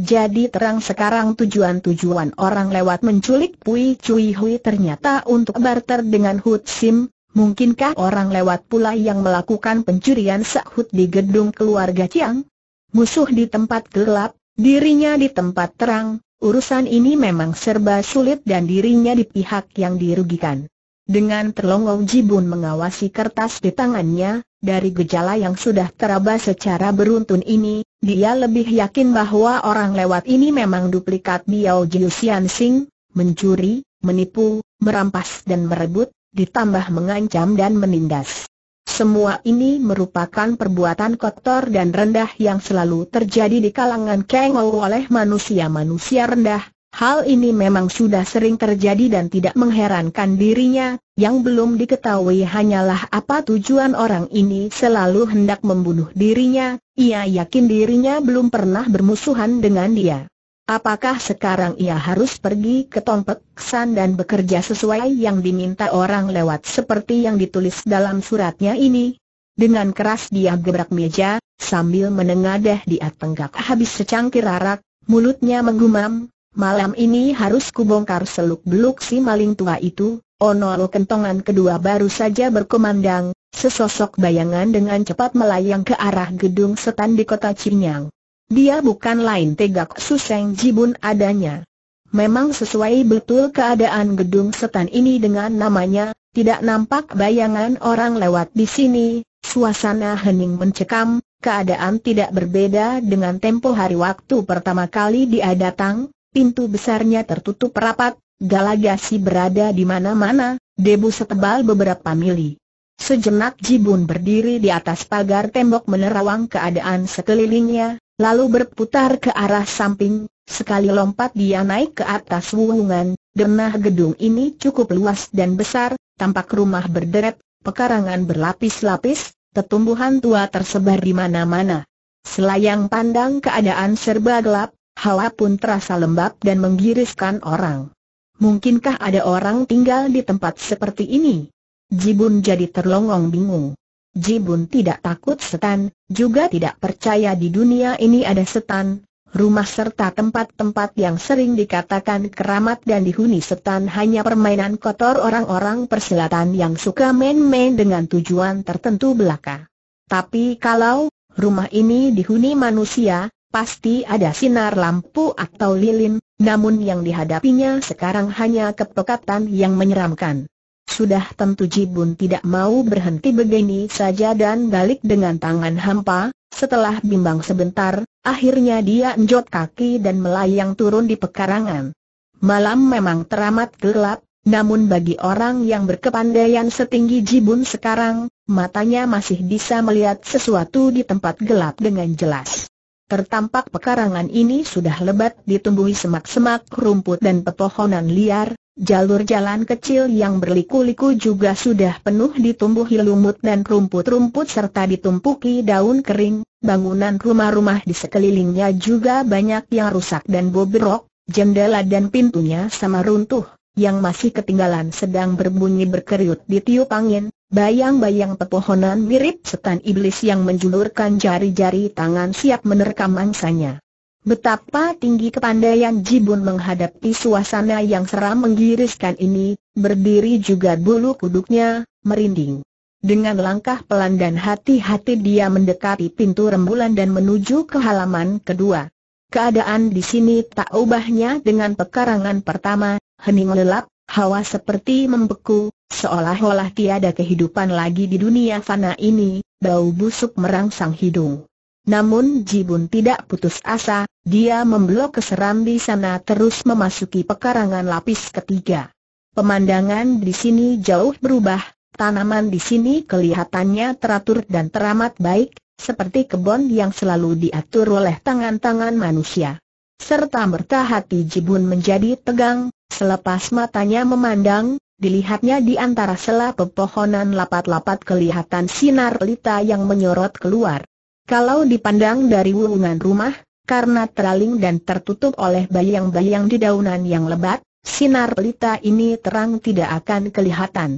Jadi terang sekarang tujuan-tujuan orang lewat menculik Pui Ci Hawei ternyata untuk barter dengan hutsim. Mungkinkah orang lewat pula yang melakukan pencurian sahut di gedung keluarga Ciang? Musuh di tempat gelap, dirinya di tempat terang, urusan ini memang serba sulit dan dirinya di pihak yang dirugikan. Dengan terlongong Ji Bun mengawasi kertas di tangannya, dari gejala yang sudah teraba secara beruntun ini, dia lebih yakin bahwa orang lewat ini memang duplikat Biao Jiu Siansing, mencuri, menipu, merampas dan merebut, ditambah mengancam dan menindas. Semua ini merupakan perbuatan kotor dan rendah yang selalu terjadi di kalangan kengol oleh manusia-manusia rendah. Hal ini memang sudah sering terjadi dan tidak mengherankan dirinya. Yang belum diketahui hanyalah apa tujuan orang ini selalu hendak membunuh dirinya. Ia yakin dirinya belum pernah bermusuhan dengan dia. Apakah sekarang ia harus pergi ke Tong Pek San dan bekerja sesuai yang diminta orang lewat seperti yang ditulis dalam suratnya ini? Dengan keras dia gebrak meja, sambil menengadah dia tenggak habis secangkir arak, mulutnya menggumam, "Malam ini harus kubongkar seluk-beluk si maling tua itu." Onol kentongan kedua baru saja berkumandang, sesosok bayangan dengan cepat melayang ke arah gedung setan di kota Cingyang. Dia bukan lain Tegak Suseng Ji Bun adanya. Memang sesuai betul keadaan gedung setan ini dengan namanya, tidak nampak bayangan orang lewat di sini. Suasana hening mencekam, keadaan tidak berbeda dengan tempo hari waktu pertama kali dia datang. Pintu besarnya tertutup rapat, galagasi berada di mana-mana, debu setebal beberapa mili. Sejenak Ji Bun berdiri di atas pagar tembok menerawang keadaan sekelilingnya. Lalu berputar ke arah samping, sekali lompat dia naik ke atas wuhungan. Denah gedung ini cukup luas dan besar, tampak rumah berderet, pekarangan berlapis-lapis, tetumbuhan tua tersebar di mana-mana. Selayang pandang keadaan serba gelap, hawa pun terasa lembab dan menggiriskan orang. Mungkinkah ada orang tinggal di tempat seperti ini? Jibun jadi terlongong bingung. Jibun tidak takut setan, juga tidak percaya di dunia ini ada setan. Rumah serta tempat-tempat yang sering dikatakan keramat dan dihuni setan hanya permainan kotor orang-orang persilatan yang suka main-main dengan tujuan tertentu belaka. Tapi kalau rumah ini dihuni manusia, pasti ada sinar lampu atau lilin. Namun yang dihadapinya sekarang hanya kepekatan yang menyeramkan. Sudah tentu Jibun tidak mau berhenti begini saja dan balik dengan tangan hampa. Setelah bimbang sebentar, akhirnya dia enjot kaki dan melayang turun di pekarangan. Malam memang teramat gelap, namun bagi orang yang berkepandaian setinggi Jibun sekarang, matanya masih bisa melihat sesuatu di tempat gelap dengan jelas. Tertampak pekarangan ini sudah lebat ditumbuhi semak-semak, rumput dan pepohonan liar. Jalur jalan kecil yang berliku-liku juga sudah penuh ditumbuhi lumut dan rumput-rumput serta ditumpuki daun kering. Bangunan rumah-rumah di sekelilingnya juga banyak yang rusak dan bobrok. Jendela dan pintunya sama runtuh, yang masih ketinggalan sedang berbunyi berkeriut ditiup angin. Bayang-bayang pepohonan mirip setan iblis yang menjulurkan jari-jari tangan siap menerkam mangsanya. Betapa tinggi kepandaian Jibun menghadapi suasana yang seram menggiriskan ini, berdiri juga bulu kuduknya, merinding. Dengan langkah pelan dan hati-hati dia mendekati pintu rembulan dan menuju ke halaman kedua. Keadaan di sini tak ubahnya dengan pekarangan pertama, hening lelap, hawa seperti membeku. Seolah-olah tiada kehidupan lagi di dunia fana ini, bau busuk merangsang hidung. Namun Jibun tidak putus asa, dia memblok keseram di sana terus memasuki pekarangan lapis ketiga. Pemandangan di sini jauh berubah, tanaman di sini kelihatannya teratur dan teramat baik, seperti kebun yang selalu diatur oleh tangan-tangan manusia. Serta-merta hati Jibun menjadi tegang, selepas matanya memandang. Dilihatnya di antara sela pepohonan lapat-lapat kelihatan sinar lita yang menyorot keluar. Kalau dipandang dari wuungan rumah, karena teraling dan tertutup oleh bayang-bayang di daunan yang lebat, sinar lita ini terang tidak akan kelihatan.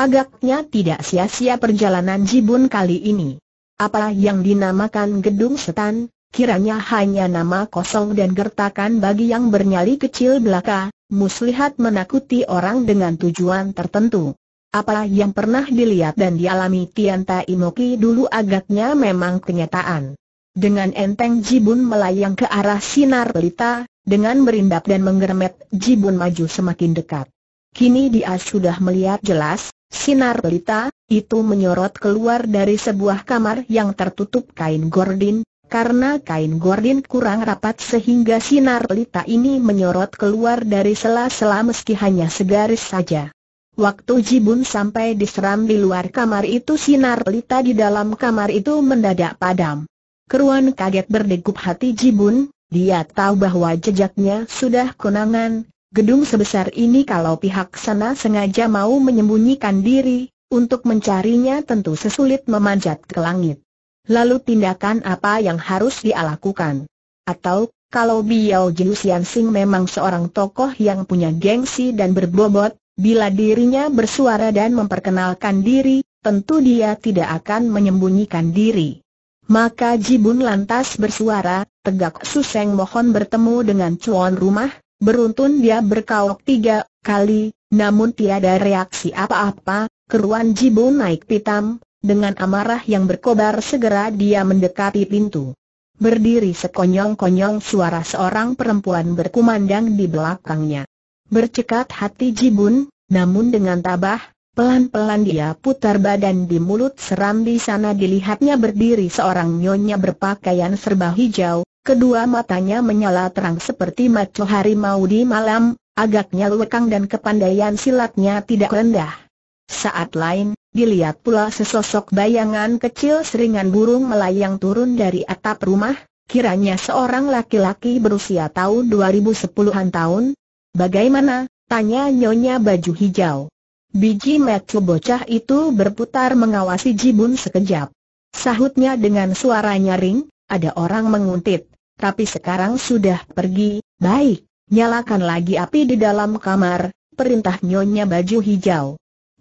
Agaknya tidak sia-sia perjalanan Jibun kali ini. Apa yang dinamakan gedung setan, kiranya hanya nama kosong dan gertakan bagi yang bernyali kecil belaka. Muslihat menakuti orang dengan tujuan tertentu. Apa yang pernah dilihat dan dialami Tian Taimoki dulu agaknya memang kenyataan. Dengan enteng Jibun melayang ke arah sinar pelita, dengan merindap dan menggeremet Jibun maju semakin dekat. Kini dia sudah melihat jelas, sinar pelita itu menyorot keluar dari sebuah kamar yang tertutup kain gorden. Karena kain gorden kurang rapat sehingga sinar pelita ini menyorot keluar dari sela-sela meski hanya segaris saja. Waktu Jibun sampai diseram di luar kamar itu, sinar pelita di dalam kamar itu mendadak padam. Keruan kaget berdegup hati Jibun, dia tahu bahwa jejaknya sudah konangan. Gedung sebesar ini kalau pihak sana sengaja mau menyembunyikan diri, untuk mencarinya tentu sesulit memanjat ke langit. Lalu tindakan apa yang harus dia lakukan? Atau, kalau Biao Jiu Siansing memang seorang tokoh yang punya gengsi dan berbobot, bila dirinya bersuara dan memperkenalkan diri, tentu dia tidak akan menyembunyikan diri. Maka Jibun lantas bersuara, "Tegak Suseng mohon bertemu dengan tuan rumah." Beruntun dia berkaok 3 kali, namun tiada reaksi apa-apa. Keruan Jibun naik pitam. Dengan amarah yang berkobar segera dia mendekati pintu. Berdiri sekonyong-konyong suara seorang perempuan berkumandang di belakangnya. Bercekat hati Jibun, namun dengan tabah, pelan-pelan dia putar badan di mulut seram di sana dilihatnya berdiri seorang nyonya berpakaian serba hijau, kedua matanya menyala terang seperti mata harimau di malam, agaknya lekang dan kepandaian silatnya tidak rendah. Saat lain, dilihat pula sesosok bayangan kecil seringan burung melayang turun dari atap rumah, kiranya seorang laki-laki berusia tahun 2010-an tahun. "Bagaimana?" tanya nyonya baju hijau. Biji mata bocah itu berputar mengawasi Jibun sekejap. Sahutnya dengan suara nyaring, "Ada orang menguntit." tapi sekarang sudah pergi. Baik, nyalakan lagi api di dalam kamar, perintah Nyonya Baju Hijau.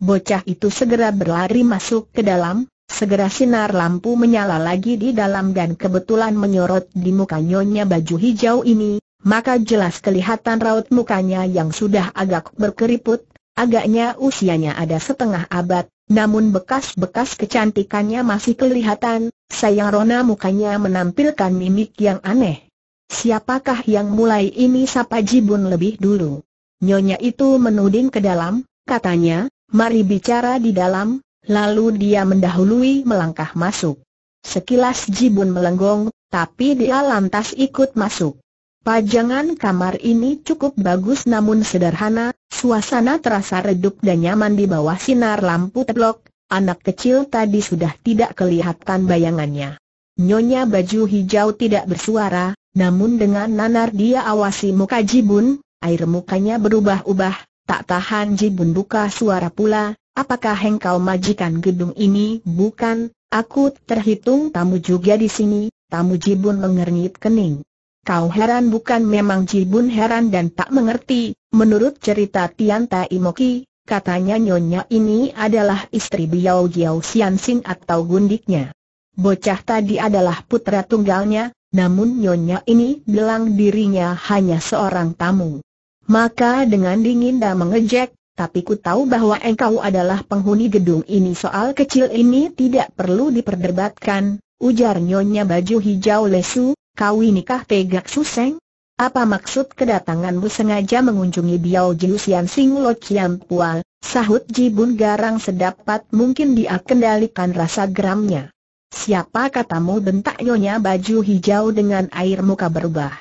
Bocah itu segera berlari masuk ke dalam, segera sinar lampu menyala lagi di dalam dan kebetulan menyorot di muka Nyonya Baju Hijau ini, maka jelas kelihatan raut mukanya yang sudah agak berkeriput, agaknya usianya ada setengah abad, namun bekas-bekas kecantikannya masih kelihatan, sayang rona mukanya menampilkan mimik yang aneh. Siapakah yang mulai ini? Sapa Jibun lebih dulu. Nyonya itu menuding ke dalam, katanya, mari bicara di dalam, lalu dia mendahului melangkah masuk. Sekilas Jibun melenggong, tapi dia lantas ikut masuk. Pajangan kamar ini cukup bagus namun sederhana, suasana terasa redup dan nyaman di bawah sinar lampu teblok, anak kecil tadi sudah tidak kelihatan bayangannya. Nyonya Baju Hijau tidak bersuara, namun dengan nanar dia awasi muka Jibun, air mukanya berubah-ubah. Tak tahan Jibun buka suara pula, apakah engkau majikan gedung ini? Bukan, aku terhitung tamu juga di sini. Tamu? Jibun mengernyit kening. Kau heran bukan? Memang Jibun heran dan tak mengerti. Menurut cerita Tian Tai Moki, katanya nyonya ini adalah istri Biao Jiu Siansing atau gundiknya. Bocah tadi adalah putra tunggalnya, namun nyonya ini bilang dirinya hanya seorang tamu. Maka dengan dingin dia mengejek, tapi ku tahu bahwa engkau adalah penghuni gedung ini. Soal kecil ini tidak perlu diperdebatkan, ujar Nyonya Baju Hijau lesu. Kau nikah tegak suseng? Apa maksud kedatanganmu? Sengaja mengunjungi Biao Jiu Siansing Lo Chiam Pual, sahut Jibun garang sedapat mungkin dia kendalikan rasa geramnya. Siapa katamu? bentak Nyonya Baju Hijau dengan air muka berubah.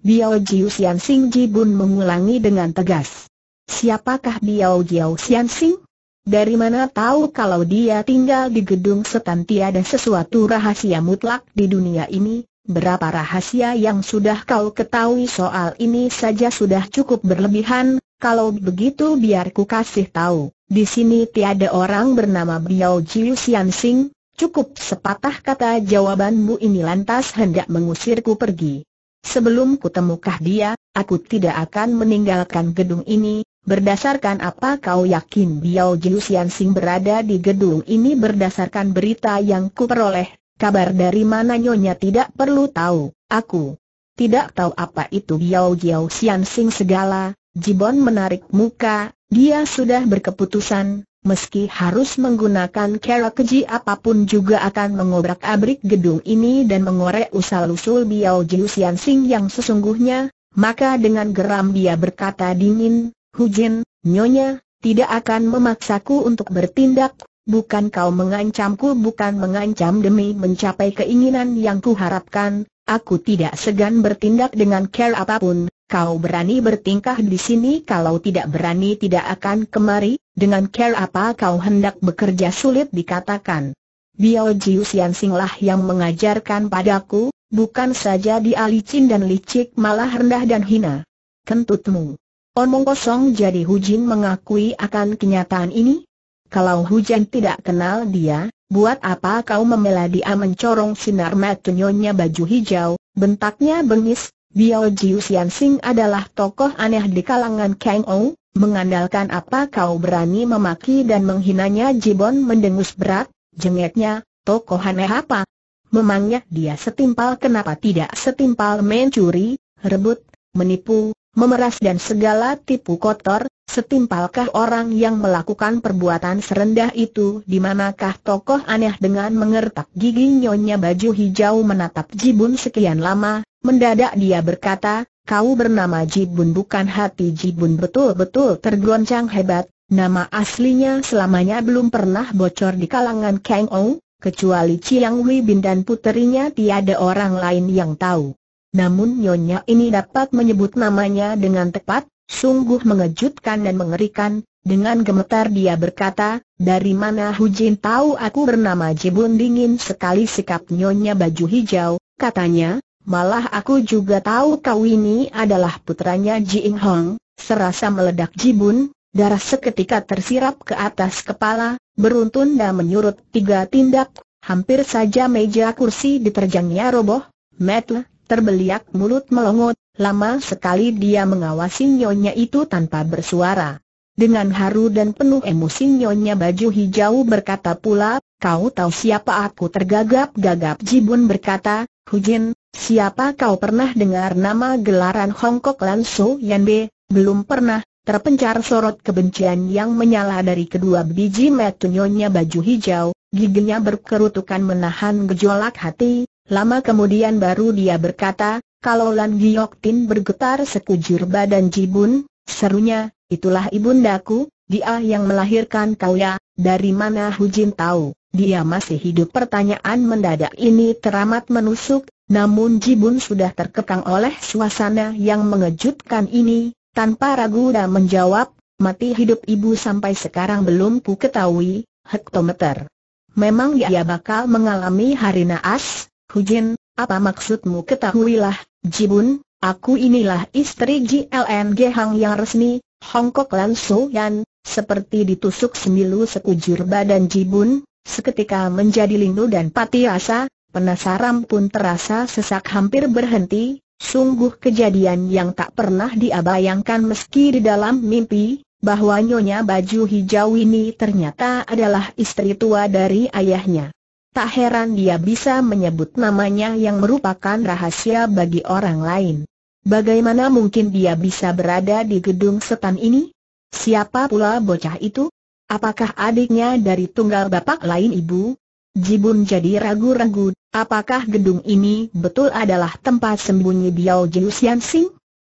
Biao Jiu Siansing? Jibun mengulangi dengan tegas. Siapakah Biao Jiu Siansing? Dari mana tahu kalau dia tinggal di gedung setan? Tiada sesuatu rahasia mutlak di dunia ini. Berapa rahasia yang sudah kau ketahui? Soal ini saja sudah cukup berlebihan. Kalau begitu biar ku kasih tahu. Di sini tiada orang bernama Biao Jiu Siansing. Cukup sepatah kata jawabanmu ini lantas hendak mengusirku pergi. Sebelum kutemukah dia, aku tidak akan meninggalkan gedung ini. Berdasarkan apa kau yakin Biao Jiu Siansing berada di gedung ini? Berdasarkan berita yang kuperoleh. Kabar dari mana? Nyonya tidak perlu tahu. Aku tidak tahu apa itu Biao Jiu Siansing segala. Jibun menarik muka. Dia sudah berkeputusan, meski harus menggunakan cara keji apapun juga akan mengobrak-abrik gedung ini dan mengorek usul-usul Biao Jiu Siansing yang sesungguhnya. Maka dengan geram dia berkata dingin, Hujin, Nyonya tidak akan memaksaku untuk bertindak. Bukan kau mengancamku, bukan mengancam. Demi mencapai keinginan yang kuharapkan, aku tidak segan bertindak dengan cara apapun. Kau berani bertingkah di sini? Kalau tidak berani tidak akan kemari. Dengan cara apa kau hendak bekerja? Sulit dikatakan. Biao Jiu Siansing lah yang mengajarkan padaku. Bukan saja dia licin dan licik, malah rendah dan hina. Kentutmu. Omong kosong. Jadi Hujin mengakui akan kenyataan ini? Kalau Hujin tidak kenal dia, buat apa kau membela dia? Mencorong sinar mata Nyonya Baju Hijau, bentaknya bengis. Biao Jiu Siansing adalah tokoh aneh di kalangan Kang Ou. Mengandalkan apa kau berani memaki dan menghinanya? Jibun mendengus berat, jengeknya, tokoh aneh apa? Memangnya dia setimpal? Kenapa tidak setimpal? Mencuri, rebut, menipu, memeras dan segala tipu kotor. Setimpalkah orang yang melakukan perbuatan serendah itu? Di manakah tokoh aneh? Dengan mengertak gigi Nyonya Baju Hijau menatap Jibun sekian lama. Mendadak dia berkata, kau bernama Jibun bukan? Hati Jibun betul-betul tergoncang hebat. Nama aslinya selamanya belum pernah bocor di kalangan Kang Ou, kecuali Ciang Wi Bin dan puterinya tiada orang lain yang tahu. Namun nyonya ini dapat menyebut namanya dengan tepat, sungguh mengejutkan dan mengerikan. Dengan gemetar dia berkata, dari mana Hujin tahu aku bernama Jibun? Dingin sekali sikap Nyonya Baju Hijau, katanya. Malah aku juga tahu kau ini adalah putranya Ji Eng Hong. Serasa meledak Jibun, darah seketika tersirap ke atas kepala, beruntun dan menyurut tiga tindak, hampir saja meja kursi diterjangnya roboh. Metle, terbeliak mulut melongo, lama sekali dia mengawasi nyonya itu tanpa bersuara. Dengan haru dan penuh emosi nyonya baju hijau berkata pula, "Kau tahu siapa aku?" Tergagap-gagap Jibun berkata, "Hujin, siapa kau?" Pernah dengar nama gelaran Hongkok Lao So Yan Bee? Belum pernah. Terpencar sorot kebencian yang menyala dari kedua biji mata nyonya baju hijau, giginya berkerutukan menahan gejolak hati. Lama kemudian baru dia berkata, "Kalau Lan Giok Tin." Bergetar sekujur badan Jibun, serunya, "Itulah ibundaku, dia yang melahirkan kau ya, dari mana Hujin tahu, dia masih hidup?" Pertanyaan mendadak ini teramat menusuk, namun Jibun sudah terkekang oleh suasana yang mengejutkan ini. Tanpa ragu dia menjawab, "Mati hidup ibu sampai sekarang belum ku ketahui, hektometer. Memang dia bakal mengalami hari naas." "Hujin, apa maksudmu?" "Ketahuilah, Jibun, aku inilah istri JLNG Hang yang resmi, Hongkok Lao So Yan." Seperti ditusuk semilu sekujur badan Jibun, seketika menjadi lindu dan pati asa, penasaran pun terasa sesak hampir berhenti. Sungguh kejadian yang tak pernah dia bayangkan meski di dalam mimpi, bahwa nyonya baju hijau ini ternyata adalah istri tua dari ayahnya. Tak heran dia bisa menyebut namanya yang merupakan rahasia bagi orang lain. Bagaimana mungkin dia bisa berada di gedung setan ini? Siapa pula bocah itu? Apakah adiknya dari tunggal bapak lain ibu? Jibun jadi ragu-ragu, apakah gedung ini betul adalah tempat sembunyi Biao Jiu Siansing?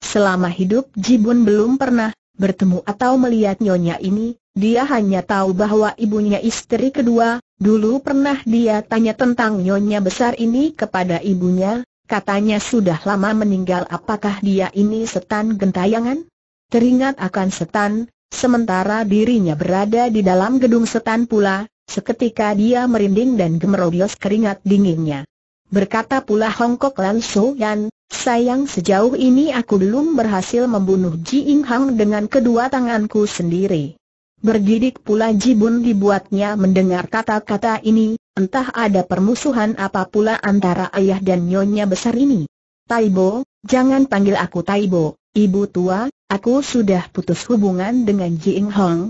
Selama hidup Jibun belum pernah bertemu atau melihat nyonya ini, dia hanya tahu bahwa ibunya istri kedua. Dulu pernah dia tanya tentang nyonya besar ini kepada ibunya, katanya sudah lama meninggal. Apakah dia ini setan gentayangan? Teringat akan setan, sementara dirinya berada di dalam gedung setan pula. Seketika dia merinding dan gemerobios keringat dinginnya. Berkata pula Hongkok Lao So Yan, "Sayang, sejauh ini aku belum berhasil membunuh Ji Eng Hong dengan kedua tanganku sendiri." Bergidik pula Jibun dibuatnya mendengar kata-kata ini. Entah ada permusuhan apa pula antara ayah dan nyonya besar ini. "Taibo, jangan panggil aku Taibo, ibu tua. Aku sudah putus hubungan dengan Ji Eng Hong.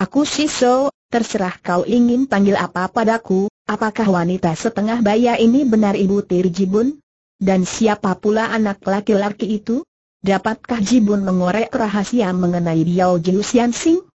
Aku Siso. Terserah kau ingin panggil apa padaku." "Apakah wanita setengah baya ini benar ibu?" tir Jibun. "Dan siapa pula anak laki-laki itu? Dapatkah Jibun mengorek rahasia mengenai Biao Jiu Siansing?"